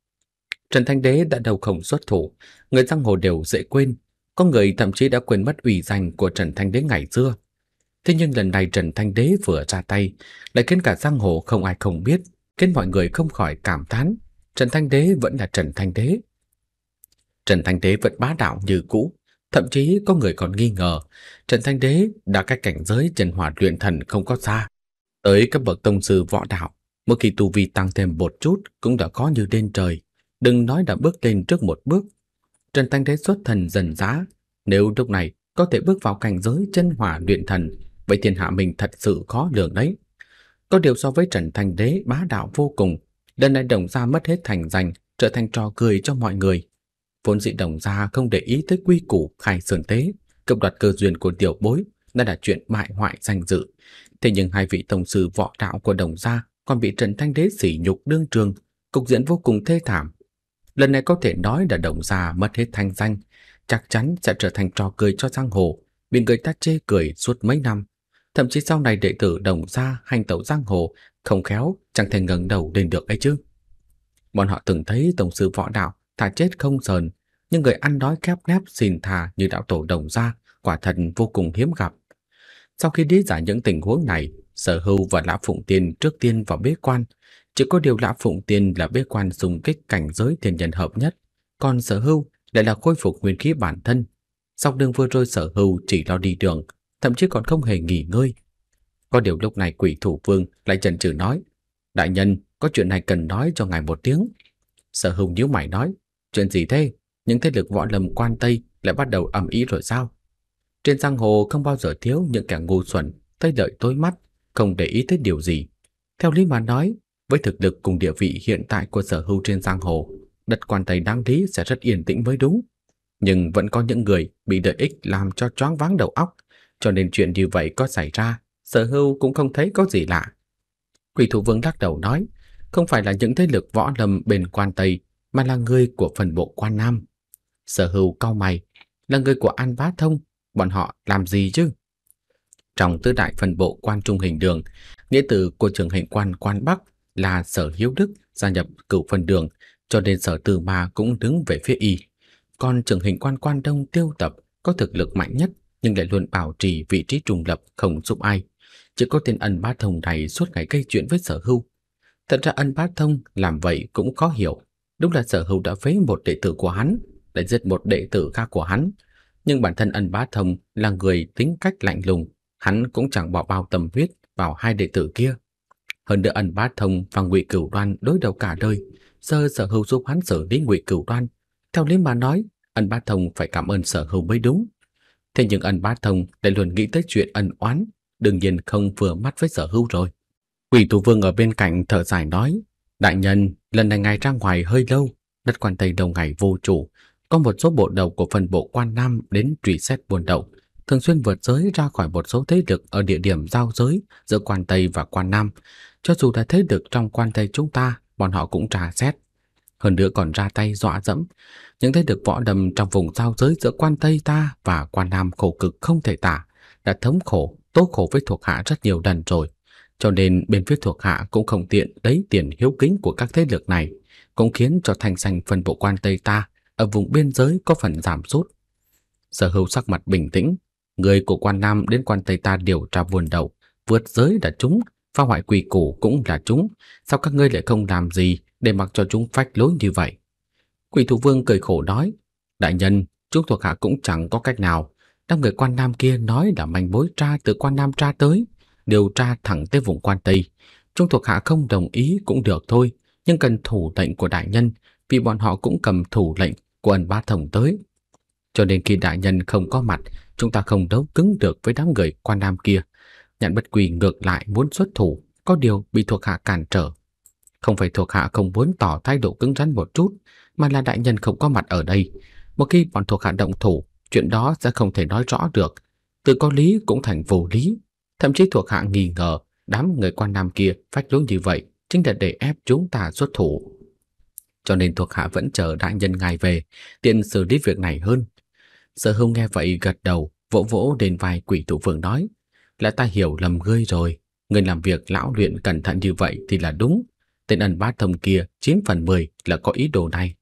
Trần Thanh Đế đã đầu không xuất thủ, người giang hồ đều dễ quên, có người thậm chí đã quên mất uy danh của Trần Thanh Đế ngày xưa. Thế nhưng lần này Trần Thanh Đế vừa ra tay, lại khiến cả giang hồ không ai không biết, khiến mọi người không khỏi cảm thán, Trần Thanh Đế vẫn là Trần Thanh Đế. Trần Thanh Đế vẫn bá đạo như cũ, thậm chí có người còn nghi ngờ Trần Thanh Đế đã cách cảnh giới chân hỏa luyện thần không có xa. Tới các bậc tông sư võ đạo, mỗi khi tu vi tăng thêm một chút cũng đã khó như lên trời. Đừng nói đã bước lên trước một bước. Trần Thanh Đế xuất thần dần dã, nếu lúc này có thể bước vào cảnh giới chân hỏa luyện thần, vậy thiên hạ mình thật sự khó lường đấy. Có điều so với Trần Thanh Đế bá đạo vô cùng, lần này Đồng Gia mất hết thành danh, trở thành trò cười cho mọi người. Vốn dị Đồng Gia không để ý tới quy củ khai sơn tế, cướp đoạt cơ duyên của tiểu bối đã là chuyện bại hoại danh dự. Thế nhưng hai vị tổng sư võ đạo của Đồng Gia còn bị Trần Thanh Đế sỉ nhục đương trường, cục diện vô cùng thê thảm. Lần này có thể nói là Đồng Gia mất hết thanh danh, chắc chắn sẽ trở thành trò cười cho giang hồ, bị người ta chê cười suốt mấy năm. Thậm chí sau này đệ tử Đồng Gia hành tẩu giang hồ, không khéo chẳng thể ngẩng đầu lên được ấy chứ. Bọn họ từng thấy tổng sư võ đạo thà chết không sờn, nhưng người ăn đói khép nép xin thà như đạo tổ Đồng Gia quả thật vô cùng hiếm gặp. Sau khi lý giải những tình huống này, Sở Hưu và Lã Phụng Tiên trước tiên vào bế quan. Chỉ có điều Lã Phụng Tiên là bế quan xung kích cảnh giới thiên nhân hợp nhất, còn Sở Hưu lại là khôi phục nguyên khí bản thân. Sau đường vừa rồi Sở Hưu chỉ lo đi đường, thậm chí còn không hề nghỉ ngơi. Có điều lúc này Quỷ Thủ Vương lại chần chừ nói: "Đại nhân, có chuyện này cần nói cho ngài một tiếng." Sở Hưu nhíu mày nói: "Chuyện gì thế? Những thế lực võ lâm quan Tây lại bắt đầu ầm ĩ rồi sao?" Trên giang hồ không bao giờ thiếu những kẻ ngu xuẩn, tay lợi tối mắt, không để ý tới điều gì. Theo lý mà nói, với thực lực cùng địa vị hiện tại của Sở Hưu trên giang hồ, đất quan Tây đáng lý sẽ rất yên tĩnh mới đúng. Nhưng vẫn có những người bị lợi ích làm cho choáng váng đầu óc, cho nên chuyện như vậy có xảy ra, Sở Hưu cũng không thấy có gì lạ. Quỷ Thủ Vương lắc đầu nói: "Không phải là những thế lực võ lâm bên quan Tây, mà là người của phần bộ quan Nam." Sở Hưu cau mày: "Là người của An Bá Thông, bọn họ làm gì chứ?" Trong tứ đại phần bộ Quan Trung Hình Đường, nghĩa tử của trưởng hình quan Bắc là Sở Hiếu Đức gia nhập Cửu Phần Đường, cho nên Sở Từ Ma cũng đứng về phía y. Còn trưởng hình quan Đông Tiêu Tập có thực lực mạnh nhất, nhưng lại luôn bảo trì vị trí trung lập không giúp ai. Chỉ có tên Ân Bá Thông này suốt ngày gây chuyện với Sở Hưu. Thật ra Ân Bá Thông làm vậy cũng khó hiểu. Đúng là Sở Hưu đã phế một đệ tử của hắn, lại giết một đệ tử khác của hắn. Nhưng bản thân Ân Bá Thông là người tính cách lạnh lùng, hắn cũng chẳng bỏ bao tâm huyết vào hai đệ tử kia. Hơn nữa Ân Bá Thông và Ngụy Cửu Đoan đối đầu cả đời, giờ Sở Hưu giúp hắn xử lý Ngụy Cửu Đoan, theo lý mà nói, Ân Bá Thông phải cảm ơn Sở Hưu mới đúng. Thế nhưng Ân Bá Thông lại luôn nghĩ tới chuyện ân oán, đương nhiên không vừa mắt với Sở Hưu rồi. Quỷ Thủ Vương ở bên cạnh thở dài nói: "Đại nhân, lần này ngài ra ngoài hơi lâu, đất quan Tây đầu ngày vô chủ, có một số bộ đầu của phần bộ quan Nam đến truy xét buôn đậu, thường xuyên vượt giới ra khỏi một số thế lực ở địa điểm giao giới giữa quan Tây và quan Nam. Cho dù là thế lực trong quan Tây chúng ta, bọn họ cũng trà xét. Hơn nữa còn ra tay dọa dẫm. Những thế lực võ đầm trong vùng giao giới giữa quan Tây ta và quan Nam khổ cực không thể tả, đã thống khổ, tố khổ với thuộc hạ rất nhiều lần rồi. Cho nên bên phía thuộc hạ cũng không tiện lấy tiền hiếu kính của các thế lực này, cũng khiến cho thành danh phần bộ quan Tây ta ở vùng biên giới có phần giảm sút." Sở Hưu sắc mặt bình tĩnh: "Người của quan Nam đến quan Tây ta điều tra buồn đầu, vượt giới đã trúng, phá hoại quy củ cũng là trúng, sao các ngươi lại không làm gì để mặc cho chúng phách lối như vậy?" Quỷ Thủ Vương cười khổ nói: "Đại nhân, chúng thuộc hạ cũng chẳng có cách nào. Đám người quan Nam kia nói là manh mối tra từ quan Nam tra tới, điều tra thẳng tới vùng quan Tây. Chúng thuộc hạ không đồng ý cũng được thôi, nhưng cần thủ lệnh của đại nhân, vì bọn họ cũng cầm thủ lệnh của Ân Bá Thông tới. Cho nên khi đại nhân không có mặt, chúng ta không đấu cứng được với đám người quan Nam kia. Nhạn Bất Quỳ ngược lại muốn xuất thủ, có điều bị thuộc hạ cản trở. Không phải thuộc hạ không muốn tỏ thái độ cứng rắn một chút, mà là đại nhân không có mặt ở đây. Một khi bọn thuộc hạ động thủ, chuyện đó sẽ không thể nói rõ được, từ có lý cũng thành vô lý. Thậm chí thuộc hạ nghi ngờ đám người quan Nam kia phách lối như vậy chính là để ép chúng ta xuất thủ. Cho nên thuộc hạ vẫn chờ đại nhân ngài về, tiện xử lý việc này hơn." Sở Hưu nghe vậy gật đầu, vỗ vỗ đền vai Quỷ Thủ Vương nói: "Là ta hiểu lầm ngươi rồi, ngươi làm việc lão luyện cẩn thận như vậy thì là đúng. Tên Ân Bá Thông kia 9 phần 10 là có ý đồ này."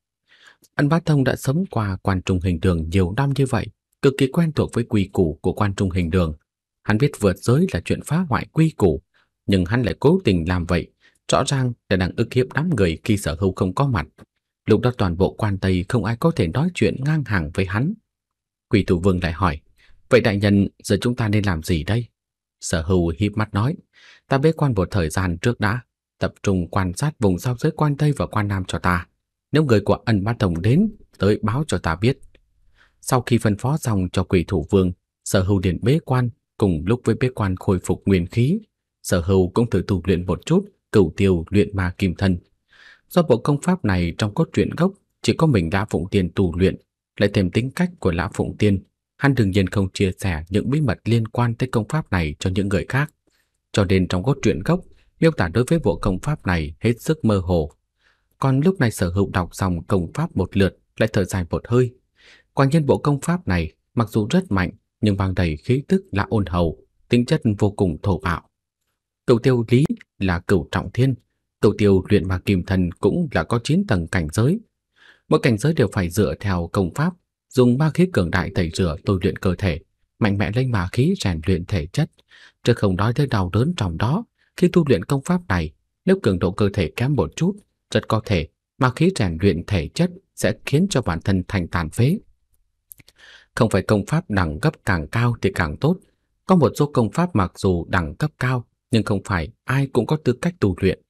Ân Bá Thông đã sống qua Quan Trung Hình Đường nhiều năm như vậy, cực kỳ quen thuộc với quy củ của Quan Trung Hình Đường. Hắn biết vượt giới là chuyện phá hoại quy củ, nhưng hắn lại cố tình làm vậy, rõ ràng là đang ức hiếp đám người khi Sở Hưu không có mặt. Lúc đó toàn bộ quan Tây không ai có thể nói chuyện ngang hàng với hắn. Quỷ Thủ Vương lại hỏi: "Vậy đại nhân, giờ chúng ta nên làm gì đây?" Sở Hưu híp mắt nói: "Ta bế quan một thời gian trước đã, tập trung quan sát vùng giao giới quan Tây và quan Nam cho ta. Nếu người của Ân Bá Thông đến, tới báo cho ta biết." Sau khi phân phó xong cho Quỷ Thủ Vương, Sở Hưu điền bế quan, Cùng lúc với bế quan khôi phục nguyên khí, Sở Hưu cũng thử tu luyện một chút Cửu Tiêu Luyện Ma Kim Thân. Do bộ công pháp này trong cốt truyện gốc chỉ có mình Lã Phụng Tiên tu luyện, lại thêm tính cách của Lã Phụng Tiên, hắn đương nhiên không chia sẻ những bí mật liên quan tới công pháp này cho những người khác. Cho nên trong cốt truyện gốc, miêu tả đối với bộ công pháp này hết sức mơ hồ. Còn lúc này Sở Hữu đọc xong công pháp một lượt, lại thở dài một hơi. Quả nhiên bộ công pháp này mặc dù rất mạnh, nhưng mang đầy khí tức là ôn hầu, tính chất vô cùng thổ bạo. Cửu tiêu lý là cửu trọng thiên, cửu tiêu luyện ma kim thân cũng là có 9 tầng cảnh giới. Mỗi cảnh giới đều phải dựa theo công pháp, dùng ma khí cường đại tẩy rửa tôi luyện cơ thể, mạnh mẽ lên ma khí rèn luyện thể chất, chứ không nói tới đau đớn trong đó. Khi tu luyện công pháp này, nếu cường độ cơ thể kém một chút, rất có thể ma khí rèn luyện thể chất sẽ khiến cho bản thân thành tàn phế. Không phải công pháp đẳng cấp càng cao thì càng tốt, có một số công pháp mặc dù đẳng cấp cao nhưng không phải ai cũng có tư cách tu luyện.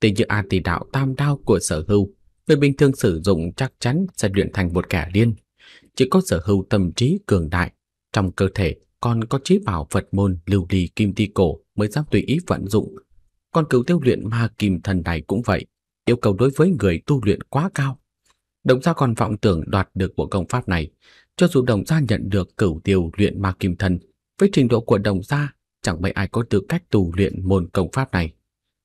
Tỷ như A Tỳ Đạo Tam Đao của Sở Hưu, người bình thường sử dụng chắc chắn sẽ luyện thành một kẻ điên. Chỉ có Sở Hưu tâm trí cường đại, trong cơ thể còn có chí bảo Phật môn lưu ly kim ti cổ mới dám tùy ý vận dụng. Còn Cửu Tiêu Luyện Ma Kim Thân này cũng vậy, yêu cầu đối với người tu luyện quá cao. Đồng gia còn vọng tưởng đoạt được bộ công pháp này, cho dù đồng gia nhận được Cửu Tiêu Luyện Ma Kim Thân, với trình độ của đồng gia chẳng mấy ai có tư cách tu luyện môn công pháp này.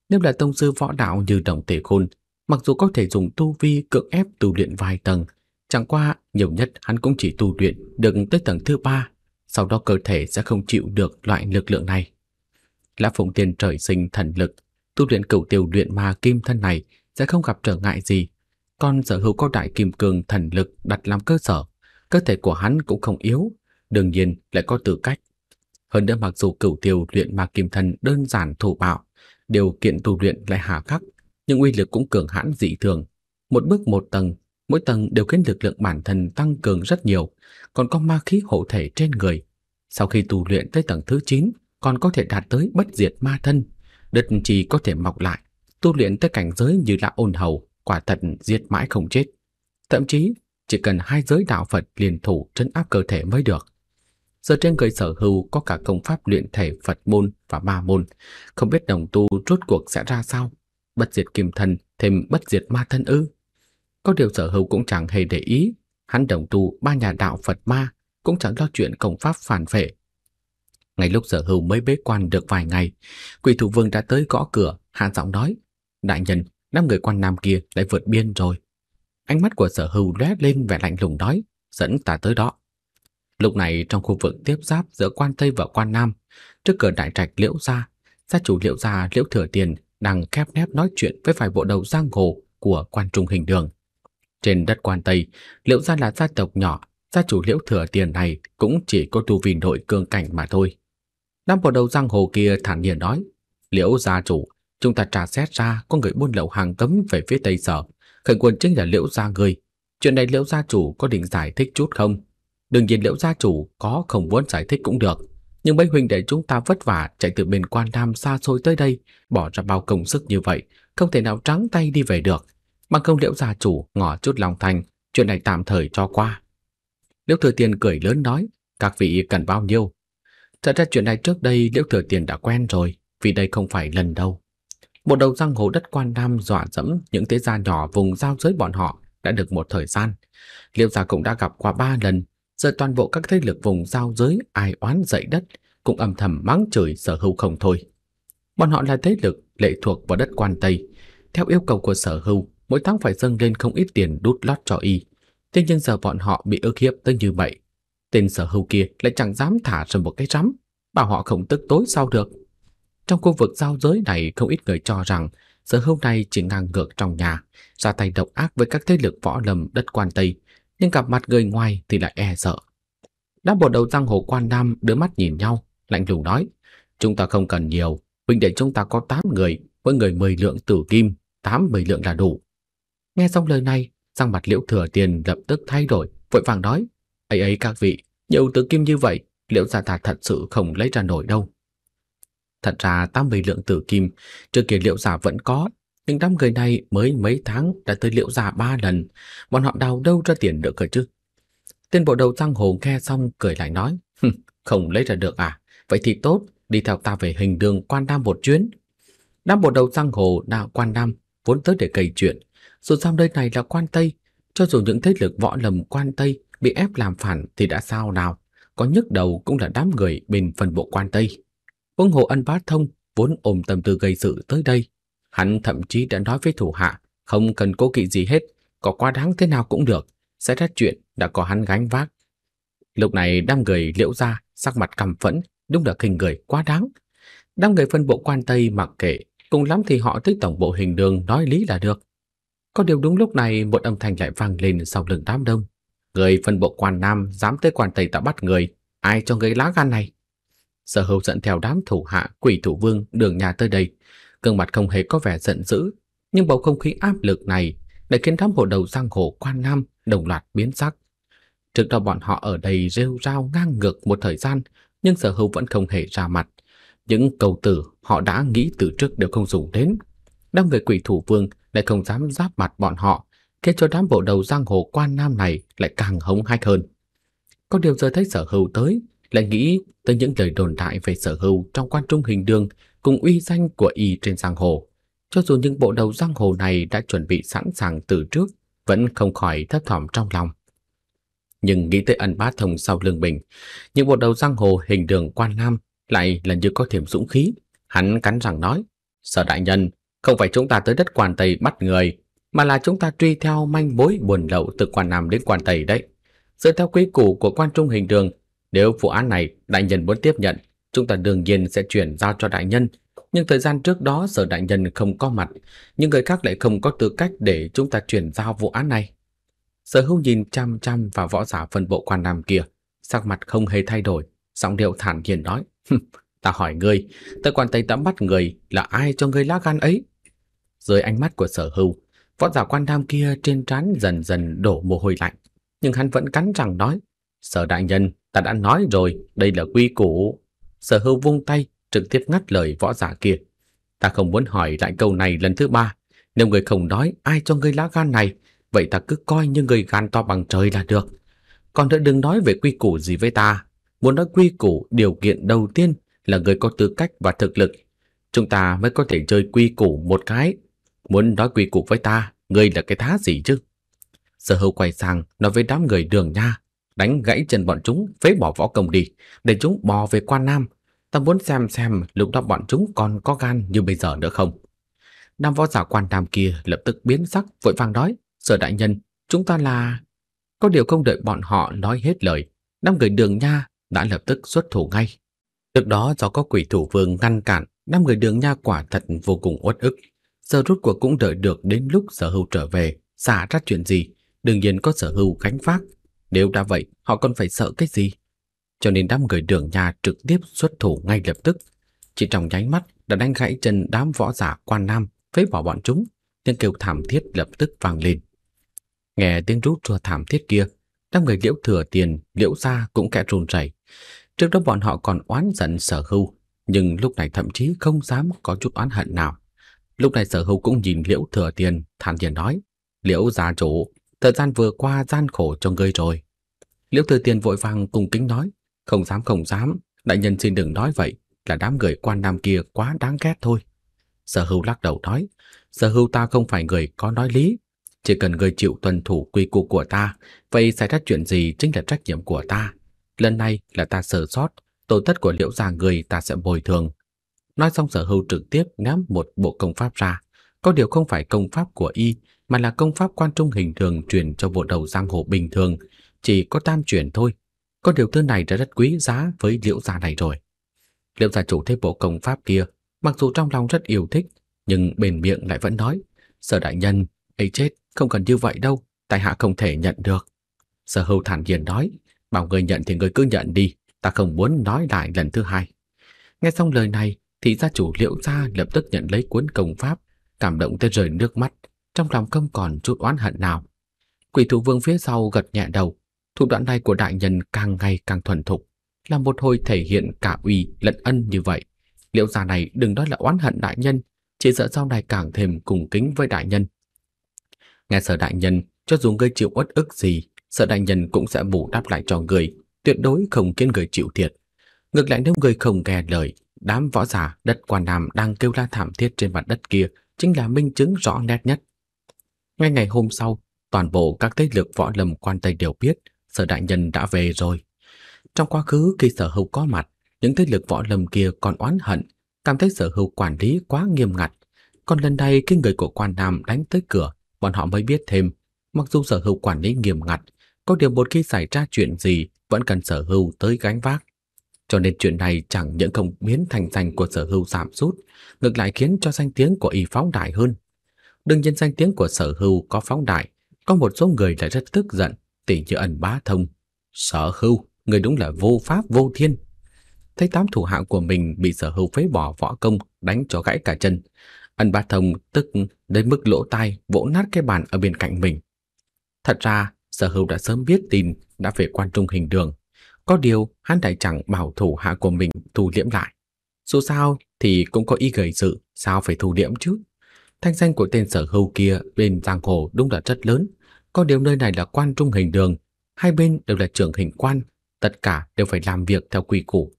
Nếu là tông sư võ đạo như Đồng Tể Khôn, mặc dù có thể dùng tu vi cưỡng ép tu luyện vài tầng, chẳng qua nhiều nhất hắn cũng chỉ tu luyện được tới tầng thứ 3, sau đó cơ thể sẽ không chịu được loại lực lượng này. Lã Phụng Tiên trời sinh thần lực, tu luyện Cửu Tiêu Luyện Ma Kim Thân này sẽ không gặp trở ngại gì. Còn Sở Hữu có đại kim cương thần lực đặt làm cơ sở, cơ thể của hắn cũng không yếu, đương nhiên lại có tư cách. Hơn nữa mặc dù Cửu Tiêu Luyện Ma Kim Thân đơn giản thô bạo, điều kiện tu luyện lại hà khắc, nhưng uy lực cũng cường hãn dị thường. Một bước một tầng, mỗi tầng đều khiến lực lượng bản thân tăng cường rất nhiều, còn có ma khí hộ thể trên người. Sau khi tu luyện tới tầng thứ 9, còn có thể đạt tới bất diệt ma thân, đất chỉ có thể mọc lại. Tu luyện tới cảnh giới như là ôn hầu, quả thật diệt mãi không chết. Thậm chí chỉ cần hai giới đạo Phật liền thủ trấn áp cơ thể mới được. Giờ trên người Sở Hưu có cả công pháp luyện thể Phật môn và ma môn, không biết đồng tu rốt cuộc sẽ ra sao. Bất diệt kim thân thêm bất diệt ma thân ư? Có điều Sở Hưu cũng chẳng hề để ý, hắn đồng tu ba nhà đạo Phật ma, cũng chẳng lo chuyện công pháp phản phệ. Ngay lúc Sở Hưu mới bế quan được vài ngày, Quỷ Thủ Vương đã tới gõ cửa, hạ giọng nói: "Đại nhân, năm người quan nam kia lại vượt biên rồi." Ánh mắt của Sở Hưu lóe lên vẻ lạnh lùng nói: "Dẫn ta tới đó." Lúc này trong khu vực tiếp giáp giữa quan Tây và quan Nam, trước cửa đại trạch Liễu gia, gia chủ Liễu gia Liễu Thừa Tiền đang khép nép nói chuyện với vài bộ đầu giang hồ của Quan Trung Hình Đường. Trên đất quan Tây, Liễu gia là gia tộc nhỏ, gia chủ Liễu Thừa Tiền này cũng chỉ có tu vi nội cương cảnh mà thôi. Năm bộ đầu giang hồ kia thản nhiên nói: "Liễu gia chủ, chúng ta tra xét ra có người buôn lậu hàng cấm về phía Tây Sở, khởi nguồn chính là Liễu gia người. Chuyện này Liễu gia chủ có định giải thích chút không?" Đương nhiên Liễu gia chủ có không muốn giải thích cũng được, nhưng mấy huynh đệ chúng ta vất vả chạy từ bên quan Nam xa xôi tới đây, bỏ ra bao công sức như vậy, không thể nào trắng tay đi về được. Bằng không Liễu gia chủ ngỏ chút lòng thành, chuyện này tạm thời cho qua. Liễu Thừa Tiền cười lớn nói: "Các vị cần bao nhiêu?" Thật ra chuyện này trước đây Liễu Thừa Tiền đã quen rồi, vì đây không phải lần đầu. Một đầu giang hồ đất quan Nam dọa dẫm những thế gia nhỏ vùng giao giới bọn họ đã được một thời gian. Liễu gia cũng đã gặp qua 3 lần. Giờ toàn bộ các thế lực vùng giao giới ai oán dậy đất, cũng âm thầm mắng chửi Sở Hưu không thôi. Bọn họ là thế lực lệ thuộc vào đất quan Tây. Theo yêu cầu của Sở Hưu, mỗi tháng phải dâng lên không ít tiền đút lót cho y. Thế nhưng giờ bọn họ bị ức hiếp tới như vậy, tên Sở Hưu kia lại chẳng dám thả ra một cái rắm, bảo họ không tức tối sao được. Trong khu vực giao giới này không ít người cho rằng Sở Hưu này chỉ ngang ngược trong nhà, ra tay độc ác với các thế lực võ lâm đất quan Tây, nhưng gặp mặt người ngoài thì lại e sợ. Đám bộ đầu giang hồ quan Nam đưa mắt nhìn nhau, lạnh lùng nói: "Chúng ta không cần nhiều, huynh đệ chúng ta có 8 người, mỗi người 10 lượng tử kim, 80 lượng là đủ." Nghe xong lời này, sang mặt Liễu Thừa Tiền lập tức thay đổi, vội vàng nói: Ấy các vị, nhiều tử kim như vậy, Liễu gia ta thật sự không lấy ra nổi đâu." Thật ra 80 lượng tử kim trước kia Liễu gia vẫn có, nhưng đám người này mới mấy tháng đã tới Liễu gia 3 lần, bọn họ đào đâu ra tiền được cơ chứ? Tên bộ đầu giang hồ nghe xong cười lại nói: "Không lấy ra được à? Vậy thì tốt, đi theo ta về Hình Đường Quan Nam một chuyến. Nam bộ đầu giang hồ đạo Quan Nam vốn tới để kể chuyện, dù sao nơi này là Quan Tây, cho dù những thế lực võ lâm Quan Tây bị ép làm phản thì đã sao nào, có nhức đầu cũng là đám người bên phần bộ Quan Tây. Vương Hồ Ân Bá Thông vốn ôm tâm tư gây sự tới đây, hắn thậm chí đã nói với thủ hạ không cần cố kỵ gì hết, có quá đáng thế nào cũng được, sẽ ra chuyện đã có hắn gánh vác. Lúc này đám người Liễu gia sắc mặt căm phẫn, đúng là khinh người quá đáng. Đám người phân bộ Quan Tây mặc kệ, cùng lắm thì họ tới tổng bộ Hình Đường nói lý là được. Có điều đúng lúc này một âm thanh lại vang lên sau lưng đám đông. Người phân bộ Quan Nam dám tới Quan Tây ta bắt người, ai cho người lá gan này? Sở Hưu dẫn theo đám thủ hạ Quỷ Thủ Vương Đường Nhà tới đây, gương mặt không hề có vẻ giận dữ, nhưng bầu không khí áp lực này lại khiến đám hộ đầu giang hồ Quan Nam đồng loạt biến sắc. Trước đó bọn họ ở đây rêu rao ngang ngược một thời gian, nhưng Sở Hưu vẫn không hề ra mặt. Những câu từ họ đã nghĩ từ trước đều không dùng đến. Đám người Quỷ Thủ Vương lại không dám giáp mặt bọn họ, khiến cho đám bộ đầu giang hồ Quan Nam này lại càng hống hách hơn. Có điều giờ thấy Sở Hưu tới, lại nghĩ tới những lời đồn đại về Sở Hưu trong Quan Trung Hình Đường cùng uy danh của y trên giang hồ. Cho dù những bộ đầu giang hồ này đã chuẩn bị sẵn sàng từ trước, vẫn không khỏi thấp thỏm trong lòng. Nhưng nghĩ tới Ân Bá Thông sau lưng mình, những bộ đầu giang hồ Hình Đường Quan Nam lại là như có thêm dũng khí. Hắn cắn răng nói, Sở đại nhân, không phải chúng ta tới đất Quan Tây bắt người, mà là chúng ta truy theo manh mối buồn lậu từ Quan Nam đến Quan Tây đấy. Dựa theo quy củ của Quan Trung Hình Đường, nếu vụ án này đại nhân muốn tiếp nhận, chúng ta đương nhiên sẽ chuyển giao cho đại nhân. Nhưng thời gian trước đó Sở đại nhân không có mặt, nhưng người khác lại không có tư cách để chúng ta chuyển giao vụ án này. Sở Hưu nhìn chăm chăm vào võ giả phân bộ Quan Nam kia, sắc mặt không hề thay đổi, giọng điệu thản nhiên nói, ta hỏi ngươi, tới Quan Tây đã bắt người, là ai cho ngươi lá gan ấy? Dưới ánh mắt của Sở Hưu, võ giả Quan Nam kia trên trán dần dần đổ mồ hôi lạnh, nhưng hắn vẫn cắn răng nói, Sở đại nhân, ta đã nói rồi, đây là quy củ. Sở Hưu vung tay trực tiếp ngắt lời võ giả kia, ta không muốn hỏi lại câu này lần thứ ba, nếu người không nói ai cho ngươi lá gan này, vậy ta cứ coi như người gan to bằng trời là được. Còn nữa đừng nói về quy củ gì với ta. Muốn nói quy củ, điều kiện đầu tiên là người có tư cách và thực lực, chúng ta mới có thể chơi quy củ một cái. Muốn nói quy củ với ta, người là cái thá gì chứ? Sở Hưu quay sang nói với đám người Đường Nha, đánh gãy chân bọn chúng, phế bỏ võ công đi, để chúng bò về Quan Nam. Ta muốn xem lúc đó bọn chúng còn có gan như bây giờ nữa không. Nam võ giả Quan Nam kia lập tức biến sắc, vội vàng nói, Sở đại nhân, chúng ta là... Có điều không đợi bọn họ nói hết lời, đám người Đường Nha đã lập tức xuất thủ ngay. Trước đó do có Quỷ Thủ Vương ngăn cản, đám người Đường Nha quả thật vô cùng uất ức. Giờ rút cuộc cũng đợi được đến lúc Sở Hưu trở về, xả ra chuyện gì, đương nhiên có Sở Hưu gánh vác. Nếu đã vậy, họ còn phải sợ cái gì? Cho nên đám người Đường Nha trực tiếp xuất thủ ngay lập tức. Chỉ trong nháy mắt đã đánh gãy chân đám võ giả Quan Nam, phế bỏ bọn chúng. Tiếng kêu thảm thiết lập tức vang lên. Nghe tiếng rú rủa thảm thiết kia, đám người Liễu Thừa Tiền, Liễu gia cũng kẽ run rẩy. Trước đó bọn họ còn oán giận Sở Hưu, nhưng lúc này thậm chí không dám có chút oán hận nào. Lúc này Sở Hưu cũng nhìn Liễu Thừa Tiền, thản nhiên nói, Liễu gia chủ, thời gian vừa qua gian khổ cho ngươi rồi. Liễu Thừa Tiền vội vàng cung kính nói, không dám, đại nhân xin đừng nói vậy, là đám người Quan Nam kia quá đáng ghét thôi. Sở Hưu lắc đầu nói, Sở Hưu ta không phải người có nói lý. Chỉ cần người chịu tuân thủ quy củ của ta, vậy xảy ra chuyện gì chính là trách nhiệm của ta. Lần này là ta sơ sót, tổn thất của Liễu gia người ta sẽ bồi thường. Nói xong Sở Hưu trực tiếp ném một bộ công pháp ra. Có điều không phải công pháp của y, mà là công pháp Quan Trung Hình Đường truyền cho bộ đầu giang hồ bình thường, chỉ có tam chuyển thôi. Có điều thứ này đã rất quý giá với Liễu gia này rồi. Liễu gia chủ thấy bộ công pháp kia, mặc dù trong lòng rất yêu thích, nhưng bên miệng lại vẫn nói, Sở đại nhân, ấy chết, không cần như vậy đâu, tại hạ không thể nhận được. Sở Hưu thản nhiên nói, bảo người nhận thì người cứ nhận đi, ta không muốn nói lại lần thứ hai. Nghe xong lời này thì gia chủ Liễu gia lập tức nhận lấy cuốn công pháp, cảm động tới rơi nước mắt, trong lòng không còn chút oán hận nào. Quỷ Thủ Vương phía sau gật nhẹ đầu, thủ đoạn này của đại nhân càng ngày càng thuần thục, là một hồi thể hiện cả uy lẫn ân như vậy. Liễu gia này đừng nói là oán hận đại nhân, chỉ sợ sau này càng thêm cùng kính với đại nhân. Nghe Sở đại nhân, cho dù ngươi chịu uất ức gì, Sở đại nhân cũng sẽ bù đắp lại cho ngươi, tuyệt đối không khiến ngươi chịu thiệt. Ngược lại nếu người không nghe lời, đám võ giả đất Quan Nam đang kêu la thảm thiết trên mặt đất kia chính là minh chứng rõ nét nhất. Ngay ngày hôm sau, toàn bộ các thế lực võ lâm Quan Tây đều biết Sở đại nhân đã về rồi. Trong quá khứ khi Sở Hưu có mặt, những thế lực võ lâm kia còn oán hận, cảm thấy Sở Hưu quản lý quá nghiêm ngặt. Còn lần này khi người của Quan Nam đánh tới cửa, bọn họ mới biết thêm, mặc dù Sở Hưu quản lý nghiêm ngặt, có điều một khi xảy ra chuyện gì vẫn cần Sở Hưu tới gánh vác. Cho nên chuyện này chẳng những không biến thành danh của Sở Hưu giảm sút, ngược lại khiến cho danh tiếng của y phóng đại hơn. Đương nhiên danh tiếng của Sở Hưu có phóng đại, có một số người lại rất tức giận, tỉ như Ân Bá Thông. Sở Hưu, người đúng là vô pháp vô thiên. Thấy tám thủ hạ của mình bị Sở Hưu phế bỏ võ công, đánh cho gãy cả chân, Ân Bá Thông tức đến mức lỗ tai vỗ nát cái bàn ở bên cạnh mình. Thật ra Sở Hưu đã sớm biết tin đã về Quan Trung Hình Đường, có điều hắn đại chẳng bảo thủ hạ của mình thu liễm lại. Dù sao thì cũng có ý gây sự, sao phải thu liễm chứ. Thanh danh của tên Sở Hưu kia bên giang hồ đúng là rất lớn, có điều nơi này là Quan Trung Hình Đường, hai bên đều là trưởng hình quan, tất cả đều phải làm việc theo quy củ.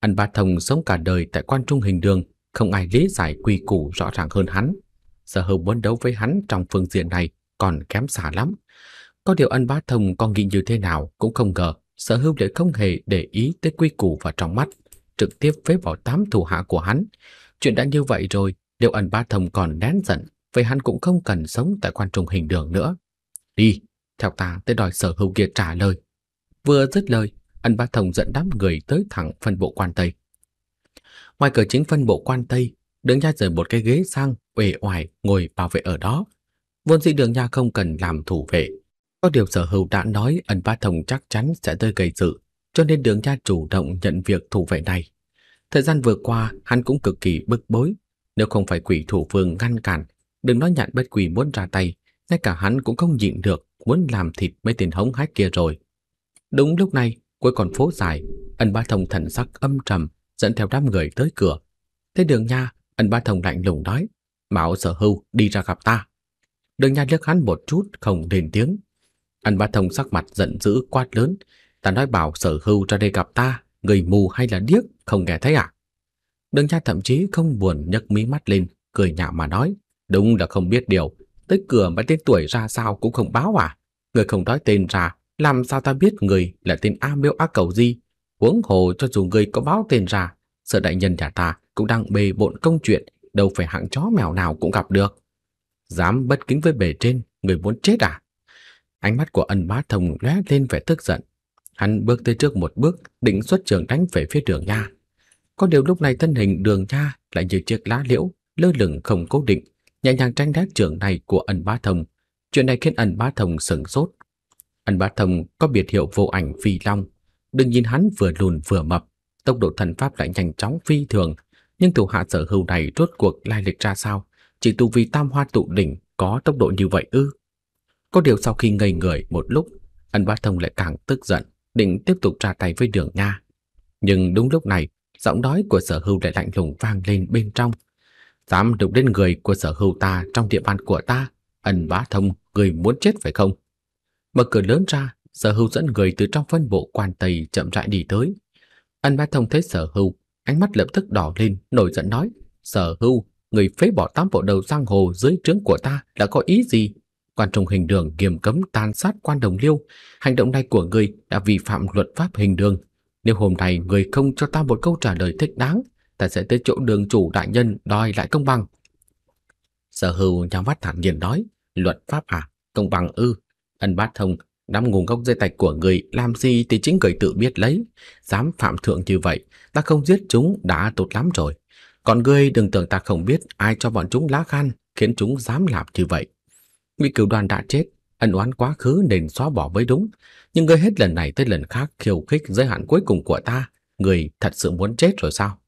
Ân Bá Thông sống cả đời tại Quan Trung Hình Đường, không ai lý giải quy củ rõ ràng hơn hắn. Sở Hưu muốn đấu với hắn trong phương diện này còn kém xa lắm. Có điều Ân Bá Thông có nghĩ như thế nào cũng không ngờ Sở Hưu lại không hề để ý tới quy củ và trong mắt, trực tiếp phế bỏ 8 thủ hạ của hắn. Chuyện đã như vậy rồi, nếu Ân Bá Thông còn nén giận, vậy hắn cũng không cần sống tại Quan Trung Hình Đường nữa. Đi, theo ta tới đòi Sở Hưu kia trả lời. Vừa dứt lời, Ân Bá Thông dẫn đám người tới thẳng phân bộ Quan Tây. Ngoài cửa chính phân bộ Quan Tây, Đường Gia rời một cái ghế sang, uể oải ngồi bảo vệ ở đó. Vốn dĩ Đường Gia không cần làm thủ vệ, có điều Sở Hưu đã nói Ân Bá Thông chắc chắn sẽ tới gây sự, cho nên Đường Gia chủ động nhận việc thủ vệ này. Thời gian vừa qua hắn cũng cực kỳ bức bối, nếu không phải Quỷ Thủ Vương ngăn cản, đừng nói Nhạn Bất Quỷ muốn ra tay, ngay cả hắn cũng không nhịn được muốn làm thịt mấy tên hống hách kia rồi. Đúng lúc này, cuối con phố dài, Ân Bá Thông thần sắc âm trầm dẫn theo đám người tới cửa. Thế Đường Nha, Ân Bá Thông lạnh lùng nói, bảo Sở Hưu đi ra gặp ta. Đường Nha liếc hắn một chút không lên tiếng. Ân Bá Thông sắc mặt giận dữ quát lớn, ta nói bảo Sở Hưu ra đây gặp ta, người mù hay là điếc không nghe thấy à? Đường Nha thậm chí không buồn nhấc mí mắt lên, cười nhạo mà nói, đúng là không biết điều, tới cửa mà tên tuổi ra sao cũng không báo à? Người không nói tên ra, làm sao ta biết người là tên a miêu a cầu gì? Huống hồ cho dù người có báo tên ra, Sở đại nhân nhà ta cũng đang bề bộn công chuyện, đâu phải hạng chó mèo nào cũng gặp được. Dám bất kính với bề trên, người muốn chết à? Ánh mắt của Ân Bá Thông lóe lên vẻ tức giận. Hắn bước tới trước một bước, định xuất trường đánh về phía Đường Nha. Có điều lúc này thân hình Đường Nha lại như chiếc lá liễu, lơ lửng không cố định, nhẹ nhàng tránh né trường này của Ân Bá Thông. Chuyện này khiến Ân Bá Thông sửng sốt. Ân Bá Thông có biệt hiệu vô ảnh phi long, đừng nhìn hắn vừa lùn vừa mập, tốc độ thần pháp lại nhanh chóng phi thường, nhưng thủ hạ Sở Hưu này rốt cuộc lai lịch ra sao, chỉ tu vi tam hoa tụ đỉnh có tốc độ như vậy ư? Có điều sau khi ngây người một lúc, Ân Bá Thông lại càng tức giận, định tiếp tục ra tay với Đường Nha. Nhưng đúng lúc này, giọng nói của Sở Hưu lại lạnh lùng vang lên bên trong. Dám đụng đến người của Sở Hưu ta trong địa bàn của ta, Ân Bá Thông, người muốn chết phải không? Mở cửa lớn ra, Sở Hưu dẫn người từ trong phân bộ Quan Tây chậm rãi đi tới. Ân Bá Thông thấy Sở Hưu, ánh mắt lập tức đỏ lên, nổi giận nói, Sở Hưu, người phế bỏ 8 bộ đầu giang hồ dưới trướng của ta là có ý gì? Quan Trung Hình Đường nghiêm cấm tàn sát quan đồng liêu, hành động này của ngươi đã vi phạm luật pháp hình đường. Nếu hôm nay ngươi không cho ta một câu trả lời thích đáng, ta sẽ tới chỗ Đường chủ đại nhân đòi lại công bằng. Sở Hưu nhắm mắt thản nhiên nói, luật pháp à? Công bằng ư? Ân Bá Thông, đám nguồn gốc dây tạch của người làm gì thì chính người tự biết lấy. Dám phạm thượng như vậy, ta không giết chúng đã tốt lắm rồi. Còn ngươi đừng tưởng ta không biết ai cho bọn chúng lá gan khiến chúng dám làm như vậy. Ngụy Cửu Đoàn đã chết, ân oán quá khứ nên xóa bỏ mới đúng. Nhưng ngươi hết lần này tới lần khác khiêu khích giới hạn cuối cùng của ta, ngươi thật sự muốn chết rồi sao?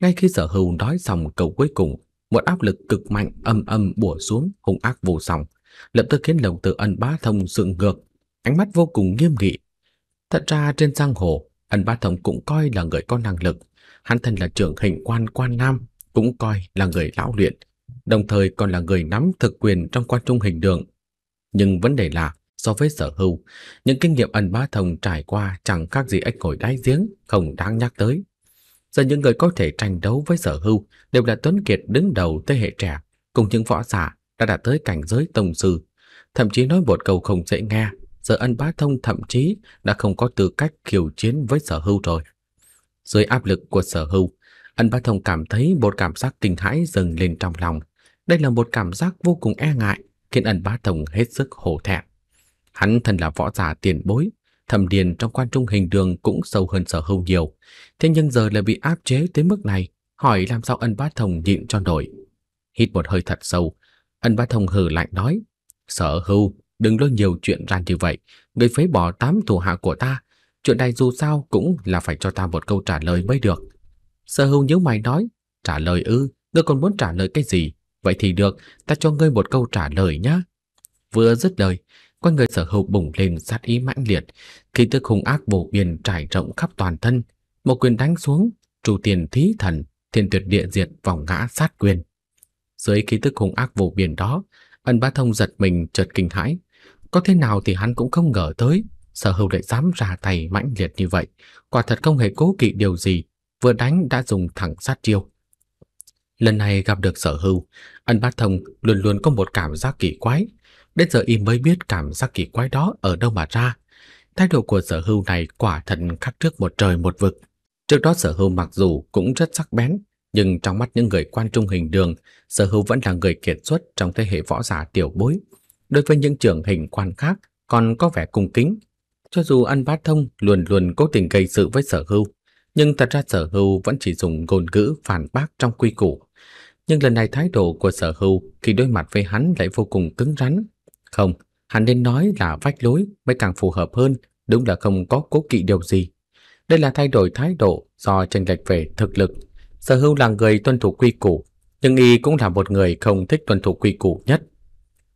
Ngay khi Sở Hưu nói xong câu cuối cùng, một áp lực cực mạnh âm âm bủa xuống, hung ác vô song, lập tức khiến lòng từ Ân Bá Thông dựng ngược, ánh mắt vô cùng nghiêm nghị. Thật ra trên giang hồ, Ân Bá Thông cũng coi là người có năng lực, hắn thân là trưởng hình quan Quan Nam, cũng coi là người lão luyện, đồng thời còn là người nắm thực quyền trong Quan Trung Hình Đường. Nhưng vấn đề là So với Sở Hưu, những kinh nghiệm Ân Bá Thông trải qua chẳng khác gì ếch ngồi đáy giếng, không đáng nhắc tới. Giờ những người có thể tranh đấu với Sở Hưu đều là tuấn kiệt đứng đầu thế hệ trẻ, cùng những võ giả đã đạt tới cảnh giới tông sư. Thậm chí nói một câu không dễ nghe, giờ Ân Bá Thông thậm chí đã không có tư cách khiêu chiến với Sở Hưu rồi. Dưới áp lực của Sở Hưu, Ân Bá Thông cảm thấy một cảm giác kinh hãi dâng lên trong lòng. Đây là một cảm giác vô cùng e ngại, khiến Ân Bá Thông hết sức hổ thẹn. Hắn thân là võ giả tiền bối, thẩm điền trong Quan Trung Hình Đường cũng sâu hơn Sở Hưu nhiều, thế nhưng giờ lại bị áp chế tới mức này, hỏi làm sao Ân Bá Thông nhịn cho nổi. Hít một hơi thật sâu, Ân Bá Thông hừ lạnh nói: "Sở Hưu, đừng nói nhiều chuyện ra như vậy, ngươi phế bỏ 8 thủ hạ của ta, chuyện này dù sao cũng là phải cho ta một câu trả lời mới được." Sở Hưu nhíu mày nói: "Trả lời ư? Ngươi còn muốn trả lời cái gì? Vậy thì được, ta cho ngươi một câu trả lời nhá." Vừa dứt lời, quanh người Sở Hưu bùng lên sát ý mãnh liệt, khí tức hung ác vô biên trải rộng khắp toàn thân, một quyền đánh xuống, trụ tiền thí thần, thiên tuyệt địa diệt vòng ngã sát quyền. Dưới khí tức hung ác vô biên đó, Ân Bá Thông giật mình chợt kinh hãi, có thế nào thì hắn cũng không ngờ tới, Sở Hưu lại dám ra tay mãnh liệt như vậy, quả thật không hề cố kỵ điều gì, vừa đánh đã dùng thẳng sát chiêu. Lần này gặp được Sở Hưu, Ân Bá Thông luôn luôn có một cảm giác kỳ quái. Đến giờ y mới biết cảm giác kỳ quái đó ở đâu mà ra. Thái độ của Sở Hưu này quả thật khác trước một trời một vực. Trước đó Sở Hưu mặc dù cũng rất sắc bén, nhưng trong mắt những người Quan Trung Hình Đường, Sở Hưu vẫn là người kiệt xuất trong thế hệ võ giả tiểu bối. Đối với những trưởng hình quan khác còn có vẻ cung kính. Cho dù Ân Bá Thông luôn luôn cố tình gây sự với Sở Hưu, nhưng thật ra Sở Hưu vẫn chỉ dùng ngôn ngữ phản bác trong quy củ. Nhưng lần này thái độ của Sở Hưu khi đối mặt với hắn lại vô cùng cứng rắn. Không, hắn nên nói là vách lối mới càng phù hợp hơn, đúng là không có cố kỵ điều gì. Đây là thay đổi thái độ do chênh lệch về thực lực. Sở Hưu là người tuân thủ quy củ, nhưng y cũng là một người không thích tuân thủ quy củ nhất.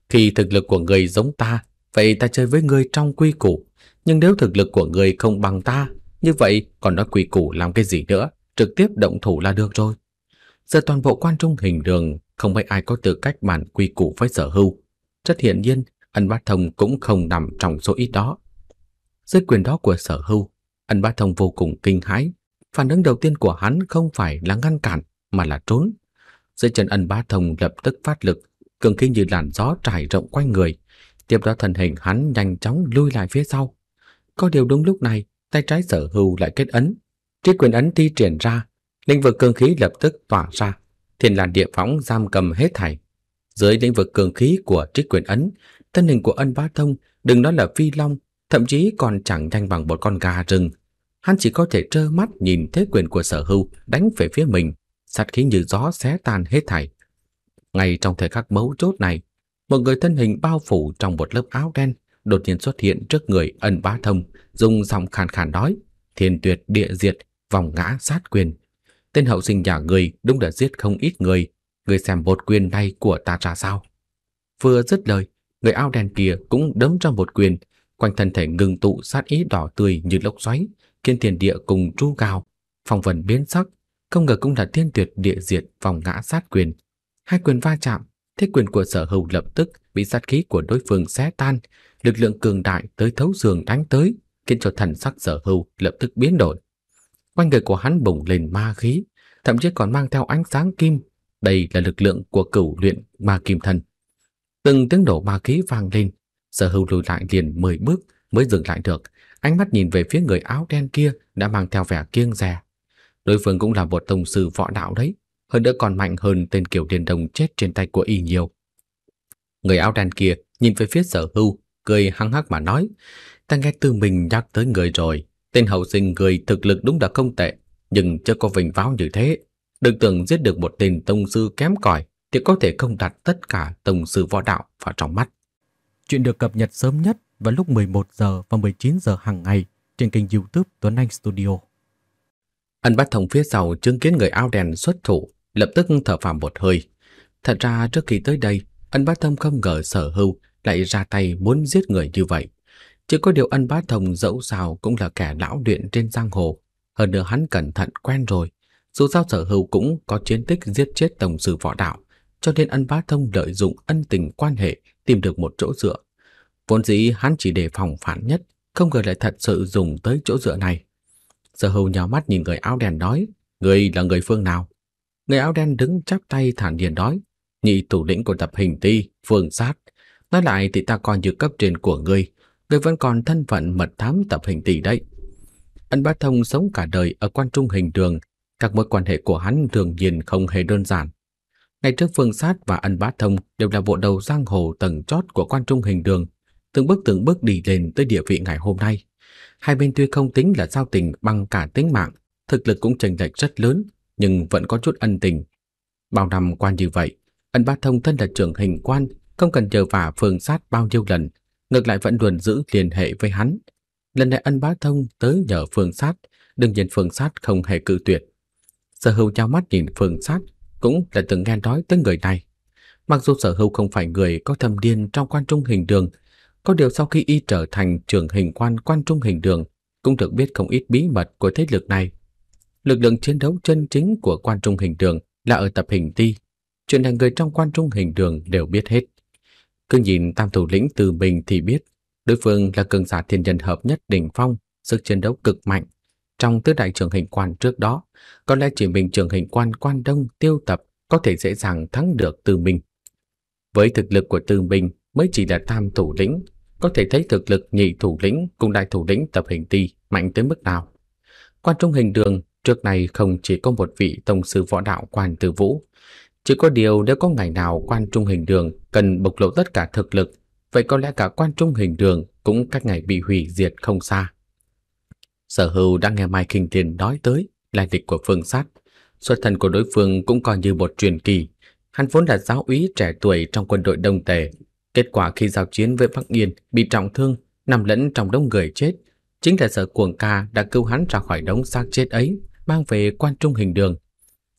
Khi thực lực của người giống ta, vậy ta chơi với người trong quy củ. Nhưng nếu thực lực của người không bằng ta, như vậy còn nói quy củ làm cái gì nữa, trực tiếp động thủ là được rồi. Giờ toàn bộ Quan Trung Hình Đường không mấy ai có tư cách bàn quy củ với Sở Hưu. Rất hiển nhiên, Ân Bá Thông cũng không nằm trong số ít đó. Dưới quyền đó của Sở Hưu, Ân Bá Thông vô cùng kinh hãi. Phản ứng đầu tiên của hắn không phải là ngăn cản mà là trốn. Dưới chân Ân Bá Thông lập tức phát lực, cường kinh như làn gió trải rộng quanh người. Tiếp đó thân hình hắn nhanh chóng lui lại phía sau. Có điều đúng lúc này, tay trái Sở Hưu lại kết ấn, triết quyền ấn thi triển ra, lĩnh vực cường khí lập tức tỏa ra, thiên làn địa phóng giam cầm hết thảy. Dưới lĩnh vực cường khí của trích quyền ấn, thân hình của Ân Bá Thông đừng nói là phi long, thậm chí còn chẳng nhanh bằng một con gà rừng. Hắn chỉ có thể trơ mắt nhìn thế quyền của Sở Hưu đánh về phía mình, sát khí như gió xé tan hết thảy. Ngay trong thời khắc mấu chốt này, một người thân hình bao phủ trong một lớp áo đen đột nhiên xuất hiện trước người Ân Bá Thông, dùng giọng khàn khàn nói: "Thiên tuyệt địa diệt, vòng ngã sát quyền. Tên hậu sinh nhà người đúng là giết không ít người. Người xem một quyền này của ta ra sao." Vừa dứt lời, người áo đen kia cũng đấm ra một quyền, quanh thân thể ngừng tụ sát ý đỏ tươi như lốc xoáy, khiến thiên địa cùng tru gào, phong vân biến sắc, không ngờ cũng là thiên tuyệt địa diệt vòng ngã sát quyền. Hai quyền va chạm, thế quyền của Sở Hưu lập tức bị sát khí của đối phương xé tan, lực lượng cường đại tới thấu xương đánh tới, khiến cho thần sắc Sở Hưu lập tức biến đổi. Quanh người của hắn bùng lên ma khí, thậm chí còn mang theo ánh sáng kim. Đây là lực lượng của Cửu Luyện Ma Kim Thân. Từng tiếng nổ ma khí vang lên, Sở Hưu lùi lại liền 10 bước mới dừng lại được, ánh mắt nhìn về phía người áo đen kia đã mang theo vẻ kiêng dè. Đối phương cũng là một tông sư võ đạo đấy, hơn nữa còn mạnh hơn tên kiểu điền đồng chết trên tay của y nhiều. Người áo đen kia nhìn về phía Sở Hưu, cười hăng hắc mà nói: "Ta nghe từ mình nhắc tới người rồi, tên hậu sinh người thực lực đúng là không tệ, nhưng chưa có vinh váo như thế. Đừng tưởng giết được một tên tông sư kém cỏi thì có thể không đặt tất cả tông sư võ đạo vào trong mắt." Chuyện được cập nhật sớm nhất vào lúc 11 giờ và 19 giờ hàng ngày trên kênh YouTube Tuấn Anh Studio. Ân Bá Thông phía sau chứng kiến người áo đen xuất thủ, lập tức thở phào một hơi. Thật ra trước khi tới đây, Ân Bá Thông không ngờ Sở Hưu lại ra tay muốn giết người như vậy. Chỉ có điều Ân Bá Thông dẫu sao cũng là kẻ lão luyện trên giang hồ, hơn nữa hắn cẩn thận quen rồi. Dù sao Sở Hưu cũng có chiến tích giết chết tông sư võ đạo, cho nên Ân Bá Thông lợi dụng ân tình quan hệ tìm được một chỗ dựa. Vốn dĩ hắn chỉ để phòng phản nhất, không ngờ lại thật sự dùng tới chỗ dựa này. Sở Hưu nhào mắt nhìn người áo đen nói, người là người phương nào? Người áo đen đứng chắp tay thản nhiên nói, nhị thủ lĩnh của tập hình ti, Phương Sát. Nói lại thì ta còn như cấp trên của ngươi, ngươi vẫn còn thân phận mật thám tập hình ti đấy. Ân Bá Thông sống cả đời ở Quan Trung Hình Đường, các mối quan hệ của hắn thường nhiên không hề đơn giản. Ngày trước Phương Sát và Ân Bá Thông đều là bộ đầu giang hồ tầng chót của Quan Trung Hình Đường, từng bước đi lên tới địa vị ngày hôm nay. Hai bên tuy không tính là giao tình bằng cả tính mạng, thực lực cũng chênh lệch rất lớn, nhưng vẫn có chút ân tình. Bao năm qua như vậy, Ân Bá Thông thân là trưởng hình quan, không cần nhờ vả Phương Sát bao nhiêu lần, ngược lại vẫn luôn giữ liên hệ với hắn. Lần này Ân Bá Thông tới nhờ Phương Sát, đương nhiên Phương Sát không hề cự tuyệt. Sở Hưu trao mắt nhìn Phương Sát, cũng là từng nghe nói tới người này. Mặc dù Sở Hưu không phải người có thâm niên trong Quan Trung Hình Đường, có điều sau khi y trở thành trưởng hình quan Quan Trung Hình Đường, cũng được biết không ít bí mật của thế lực này. Lực lượng chiến đấu chân chính của Quan Trung Hình Đường là ở tập hình ti, chuyện này người trong Quan Trung Hình Đường đều biết hết. Cứ nhìn tam thủ lĩnh từ mình thì biết, đối phương là cường giả thiên nhân hợp nhất đỉnh phong, sức chiến đấu cực mạnh. Trong tứ đại trưởng hình quan trước đó, có lẽ chỉ mình trưởng hình quan Quan Đông Tiêu Tập có thể dễ dàng thắng được Từ Minh. Với thực lực của Từ Minh mới chỉ là tam thủ lĩnh, có thể thấy thực lực nhị thủ lĩnh cùng đại thủ lĩnh tập hình ti mạnh tới mức nào. Quan Trung Hình Đường trước này không chỉ có một vị tông sư võ đạo Quan Tư Vũ, chỉ có điều nếu có ngày nào Quan Trung Hình Đường cần bộc lộ tất cả thực lực, vậy có lẽ cả Quan Trung Hình Đường cũng cách ngày bị hủy diệt không xa. Sở Hưu đã nghe Mai Kinh Thiên nói tới lai lịch của Phương Sát, xuất thân của đối phương cũng coi như một truyền kỳ. Hắn vốn là giáo úy trẻ tuổi trong quân đội Đông Tề, kết quả khi giao chiến với Bắc Yên bị trọng thương, nằm lẫn trong đống người chết, chính là Sở Cuồng Ca đã cứu hắn ra khỏi đống xác chết ấy, mang về Quan Trung Hình Đường.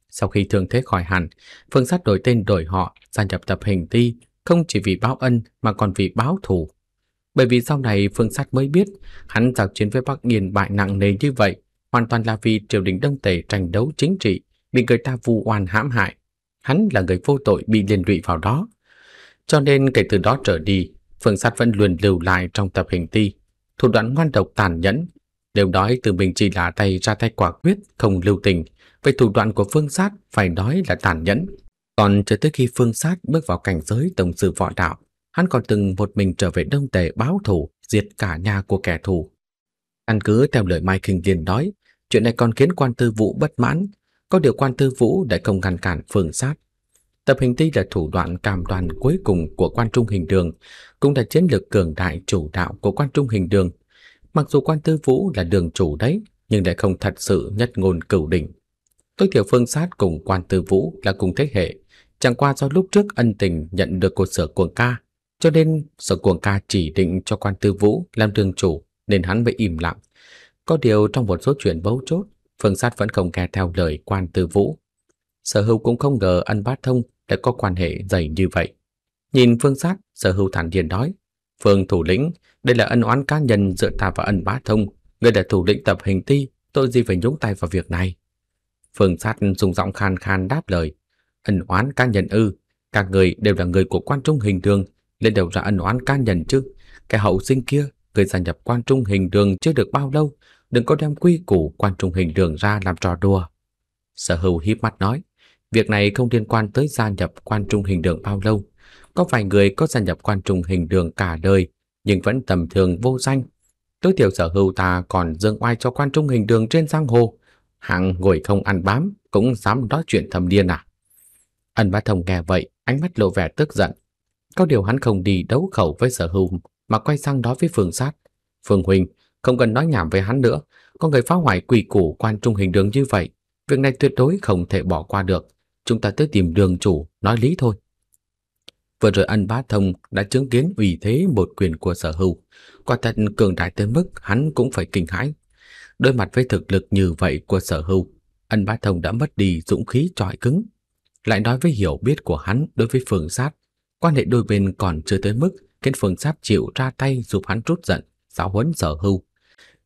Sau khi thương thế khỏi hẳn, Phương Sát đổi tên đổi họ, gia nhập tập hình ti, không chỉ vì báo ân mà còn vì báo thù. Bởi vì sau này Phương Sát mới biết, hắn giao chiến với Bắc Yên bại nặng nề như vậy, hoàn toàn là vì triều đình Đông Tề tranh đấu chính trị, bị người ta vu oan hãm hại. Hắn là người vô tội bị liên lụy vào đó. Cho nên kể từ đó trở đi, Phương Sát vẫn luôn lưu lại trong tập hình ti, thủ đoạn ngoan độc tàn nhẫn. Đều nói Từ mình chỉ là tay ra tay quả quyết, không lưu tình. Vậy thủ đoạn của Phương Sát phải nói là tàn nhẫn. Còn cho tới khi Phương Sát bước vào cảnh giới tổng sư võ đạo, hắn còn từng một mình trở về Đông Tề báo thù, diệt cả nhà của kẻ thù. Căn cứ theo lời Mai Kinh Liên nói, chuyện này còn khiến Quan Tư Vũ bất mãn, có điều Quan Tư Vũ đã không ngăn cản Phương Sát. Tập hình ti là thủ đoạn cam đoan cuối cùng của Quan Trung Hình Đường, cũng là chiến lược cường đại chủ đạo của Quan Trung Hình Đường. Mặc dù Quan Tư Vũ là đường chủ đấy, nhưng lại không thật sự nhất ngôn cửu đỉnh. Tối thiểu Phương Sát cùng Quan Tư Vũ là cùng thế hệ, chẳng qua do lúc trước ân tình nhận được của Sở Cuồng Ca, cho nên Sở Cuồng Ca chỉ định cho Quan Tư Vũ làm đường chủ nên hắn mới im lặng. Có điều trong một số chuyện bấu chốt, Phương Sát vẫn không nghe theo lời Quan Tư Vũ. Sở Hưu cũng không ngờ Ân Bá Thông lại có quan hệ dày như vậy. Nhìn Phương Sát, Sở Hưu thản nhiên nói, Phương thủ lĩnh, đây là ân oán cá nhân giữa ta và Ân Bá Thông, người là thủ lĩnh tập hình ti, tội gì phải nhúng tay vào việc này. Phương Sát dùng giọng khan khan đáp lời, ân oán cá nhân ư? Các người đều là người của Quan Trung Hình Đường, lên đầu ra ân oán cá nhân chứ? Cái hậu sinh kia, người gia nhập Quan Trung Hình Đường chưa được bao lâu, đừng có đem quy củ Quan Trung Hình Đường ra làm trò đùa. Sở Hưu híp mắt nói, việc này không liên quan tới gia nhập Quan Trung Hình Đường bao lâu. Có vài người có gia nhập Quan Trung Hình Đường cả đời nhưng vẫn tầm thường vô danh. Tối thiểu Sở Hưu ta còn dương oai cho Quan Trung Hình Đường trên giang hồ, hạng ngồi không ăn bám cũng dám nói chuyện thâm điên à? Ân Bá Thông nghe vậy, ánh mắt lộ vẻ tức giận. Có điều hắn không đi đấu khẩu với Sở Hưu mà quay sang nói với Phương Sát, Phương huynh, không cần nói nhảm với hắn nữa, có người phá hoại quy củ Quan Trung Hình Đường như vậy, việc này tuyệt đối không thể bỏ qua được. Chúng ta tới tìm đường chủ nói lý thôi. Vừa rồi Ân Bá Thông đã chứng kiến ủy thế một quyền của Sở Hưu, quả thật cường đại tới mức hắn cũng phải kinh hãi. Đối mặt với thực lực như vậy của Sở Hưu, Ân Bá Thông đã mất đi dũng khí chọi cứng. Lại nói với hiểu biết của hắn đối với Phương Sát, quan hệ đôi bên còn chưa tới mức khiến Phương Sát chịu ra tay giúp hắn trút giận, giáo huấn Sở Hưu.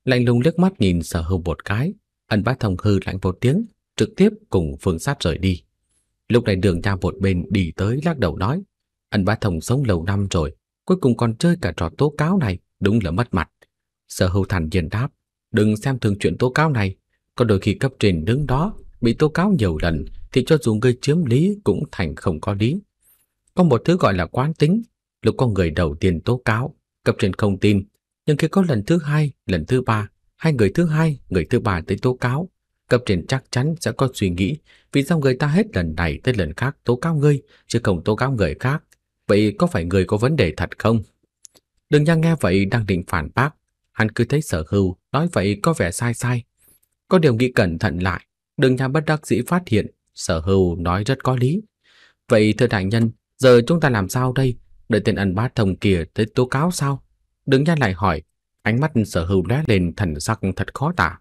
Lạnh lùng liếc mắt nhìn Sở Hưu một cái, Ân Bá Thông hừ lạnh một tiếng, trực tiếp cùng Phương Sát rời đi. Lúc này Đường Gia một bên đi tới lắc đầu nói, Ân Bá Thông sống lâu năm rồi, cuối cùng còn chơi cả trò tố cáo này, đúng là mất mặt. Sở Hưu thản nhiên đáp, đừng xem thường chuyện tố cáo này, có đôi khi cấp trên đứng đó bị tố cáo nhiều lần thì cho dù người chiếm lý cũng thành không có lý. Có một thứ gọi là quán tính, lúc có người đầu tiên tố cáo, cấp trên không tin, nhưng khi có lần thứ hai, lần thứ ba, hai người thứ hai, người thứ ba tới tố cáo, cấp trên chắc chắn sẽ có suy nghĩ, vì sao người ta hết lần này tới lần khác tố cáo ngươi chứ không tố cáo người khác, vậy có phải người có vấn đề thật không? Đường Gia nghe vậy đang định phản bác, hắn cứ thấy Sở Hưu nói vậy có vẻ sai sai, có điều nghĩ cẩn thận lại, Đường Gia bất đắc dĩ phát hiện Sở Hưu nói rất có lý. Vậy thưa đại nhân, giờ chúng ta làm sao đây? Đợi tên Ân Bá Thông kia tới tố cáo sao? Đường Gia lại hỏi, ánh mắt Sở Hưu lóe lên thần sắc thật khó tả.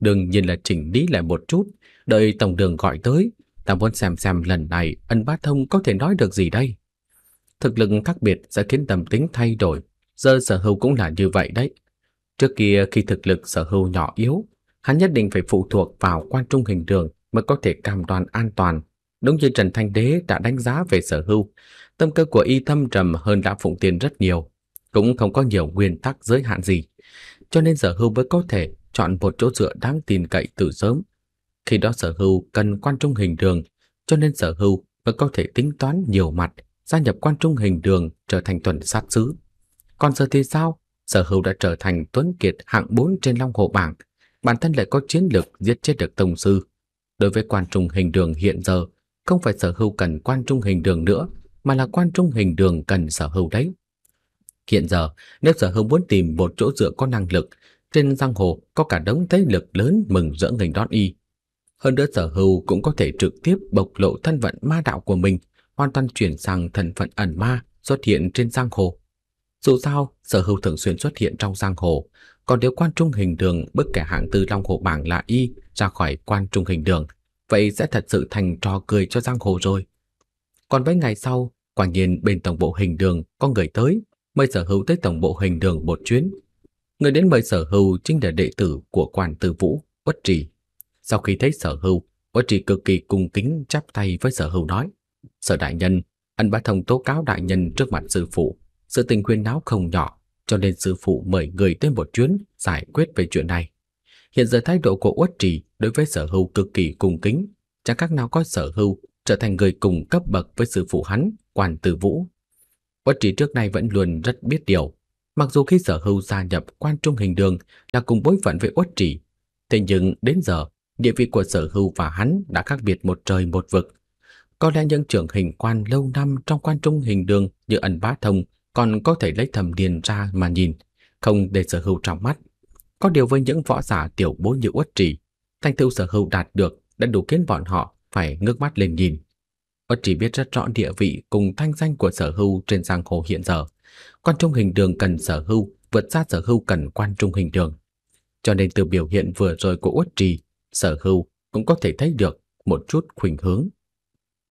Đương nhiên là chỉnh lý lại một chút, đợi tổng đường gọi tới, ta muốn xem lần này Ân Bá Thông có thể nói được gì đây. Thực lực khác biệt sẽ khiến tâm tính thay đổi, giờ Sở Hưu cũng là như vậy đấy. Trước kia khi thực lực Sở Hưu nhỏ yếu, hắn nhất định phải phụ thuộc vào Quan Trung Hình Đường mới có thể cam đoan an toàn. Đúng như Trần Thanh Đế đã đánh giá về Sở Hưu, tâm cơ của y thâm trầm hơn Lã Phụng Tiên rất nhiều, cũng không có nhiều nguyên tắc giới hạn gì, cho nên Sở Hưu mới có thể chọn một chỗ dựa đáng tin cậy từ sớm. Khi đó Sở Hưu cần Quan Trung Hình Đường, cho nên Sở Hưu mới có thể tính toán nhiều mặt, gia nhập Quan Trung Hình Đường trở thành tuần sát sứ. Còn giờ thì sao? Sở Hưu đã trở thành tuấn kiệt hạng 4 trên Long Hồ Bảng, bản thân lại có chiến lược giết chết được tông sư. Đối với Quan Trung Hình Đường hiện giờ, không phải Sở Hưu cần Quan Trung Hình Đường nữa, mà là Quan Trung Hình Đường cần Sở Hưu đấy. Hiện giờ, nếu Sở Hưu muốn tìm một chỗ dựa có năng lực, trên giang hồ có cả đống thế lực lớn mừng rỡ nghênh đón y. Hơn nữa Sở Hưu cũng có thể trực tiếp bộc lộ thân phận ma đạo của mình, hoàn toàn chuyển sang thân phận ẩn ma xuất hiện trên giang hồ. Dù sao, Sở Hưu thường xuyên xuất hiện trong giang hồ, còn nếu Quan Trung Hình Đường bức kẻ hạng tư Long Hồ Bảng là y ra khỏi Quan Trung Hình Đường, vậy sẽ thật sự thành trò cười cho giang hồ rồi. Còn mấy ngày sau, quả nhiên bên tổng bộ Hình Đường có người tới, mời Sở Hưu tới tổng bộ Hình Đường một chuyến. Người đến mời Sở Hưu chính là đệ tử của Quan Tư Vũ, Út Trì. Sau khi thấy Sở Hưu, Út Trì cực kỳ cung kính chắp tay với Sở Hưu nói, Sở đại nhân, Ân Bá Thông tố cáo đại nhân trước mặt sư phụ, sự tình huyên náo không nhỏ, cho nên sư phụ mời người tới một chuyến giải quyết về chuyện này. Hiện giờ thái độ của Út Trì đối với Sở Hưu cực kỳ cung kính, chẳng khác nào có Sở Hưu trở thành người cùng cấp bậc với sư phụ hắn, Quan Tư Vũ. Út Trì trước nay vẫn luôn rất biết điều, mặc dù khi Sở Hưu gia nhập Quan Trung Hình Đường là cùng bối phận với Út Trì, thế nhưng đến giờ địa vị của Sở Hưu và hắn đã khác biệt một trời một vực. Có lẽ những trưởng hình quan lâu năm trong Quan Trung Hình Đường như Ân Bá Thông còn có thể lấy thầm điền ra mà nhìn, không để Sở Hưu trong mắt. Có điều với những võ giả tiểu bối như Út Trì, thành tựu Sở Hưu đạt được đã đủ khiến bọn họ phải ngước mắt lên nhìn. Út Trì biết rất rõ địa vị cùng thanh danh của Sở Hưu trên giang hồ hiện giờ. Quan Trung Hình Đường cần Sở Hưu vượt xa Sở Hưu cần Quan Trung Hình Đường, cho nên từ biểu hiện vừa rồi của Út Trì, Sở Hưu cũng có thể thấy được một chút khuynh hướng.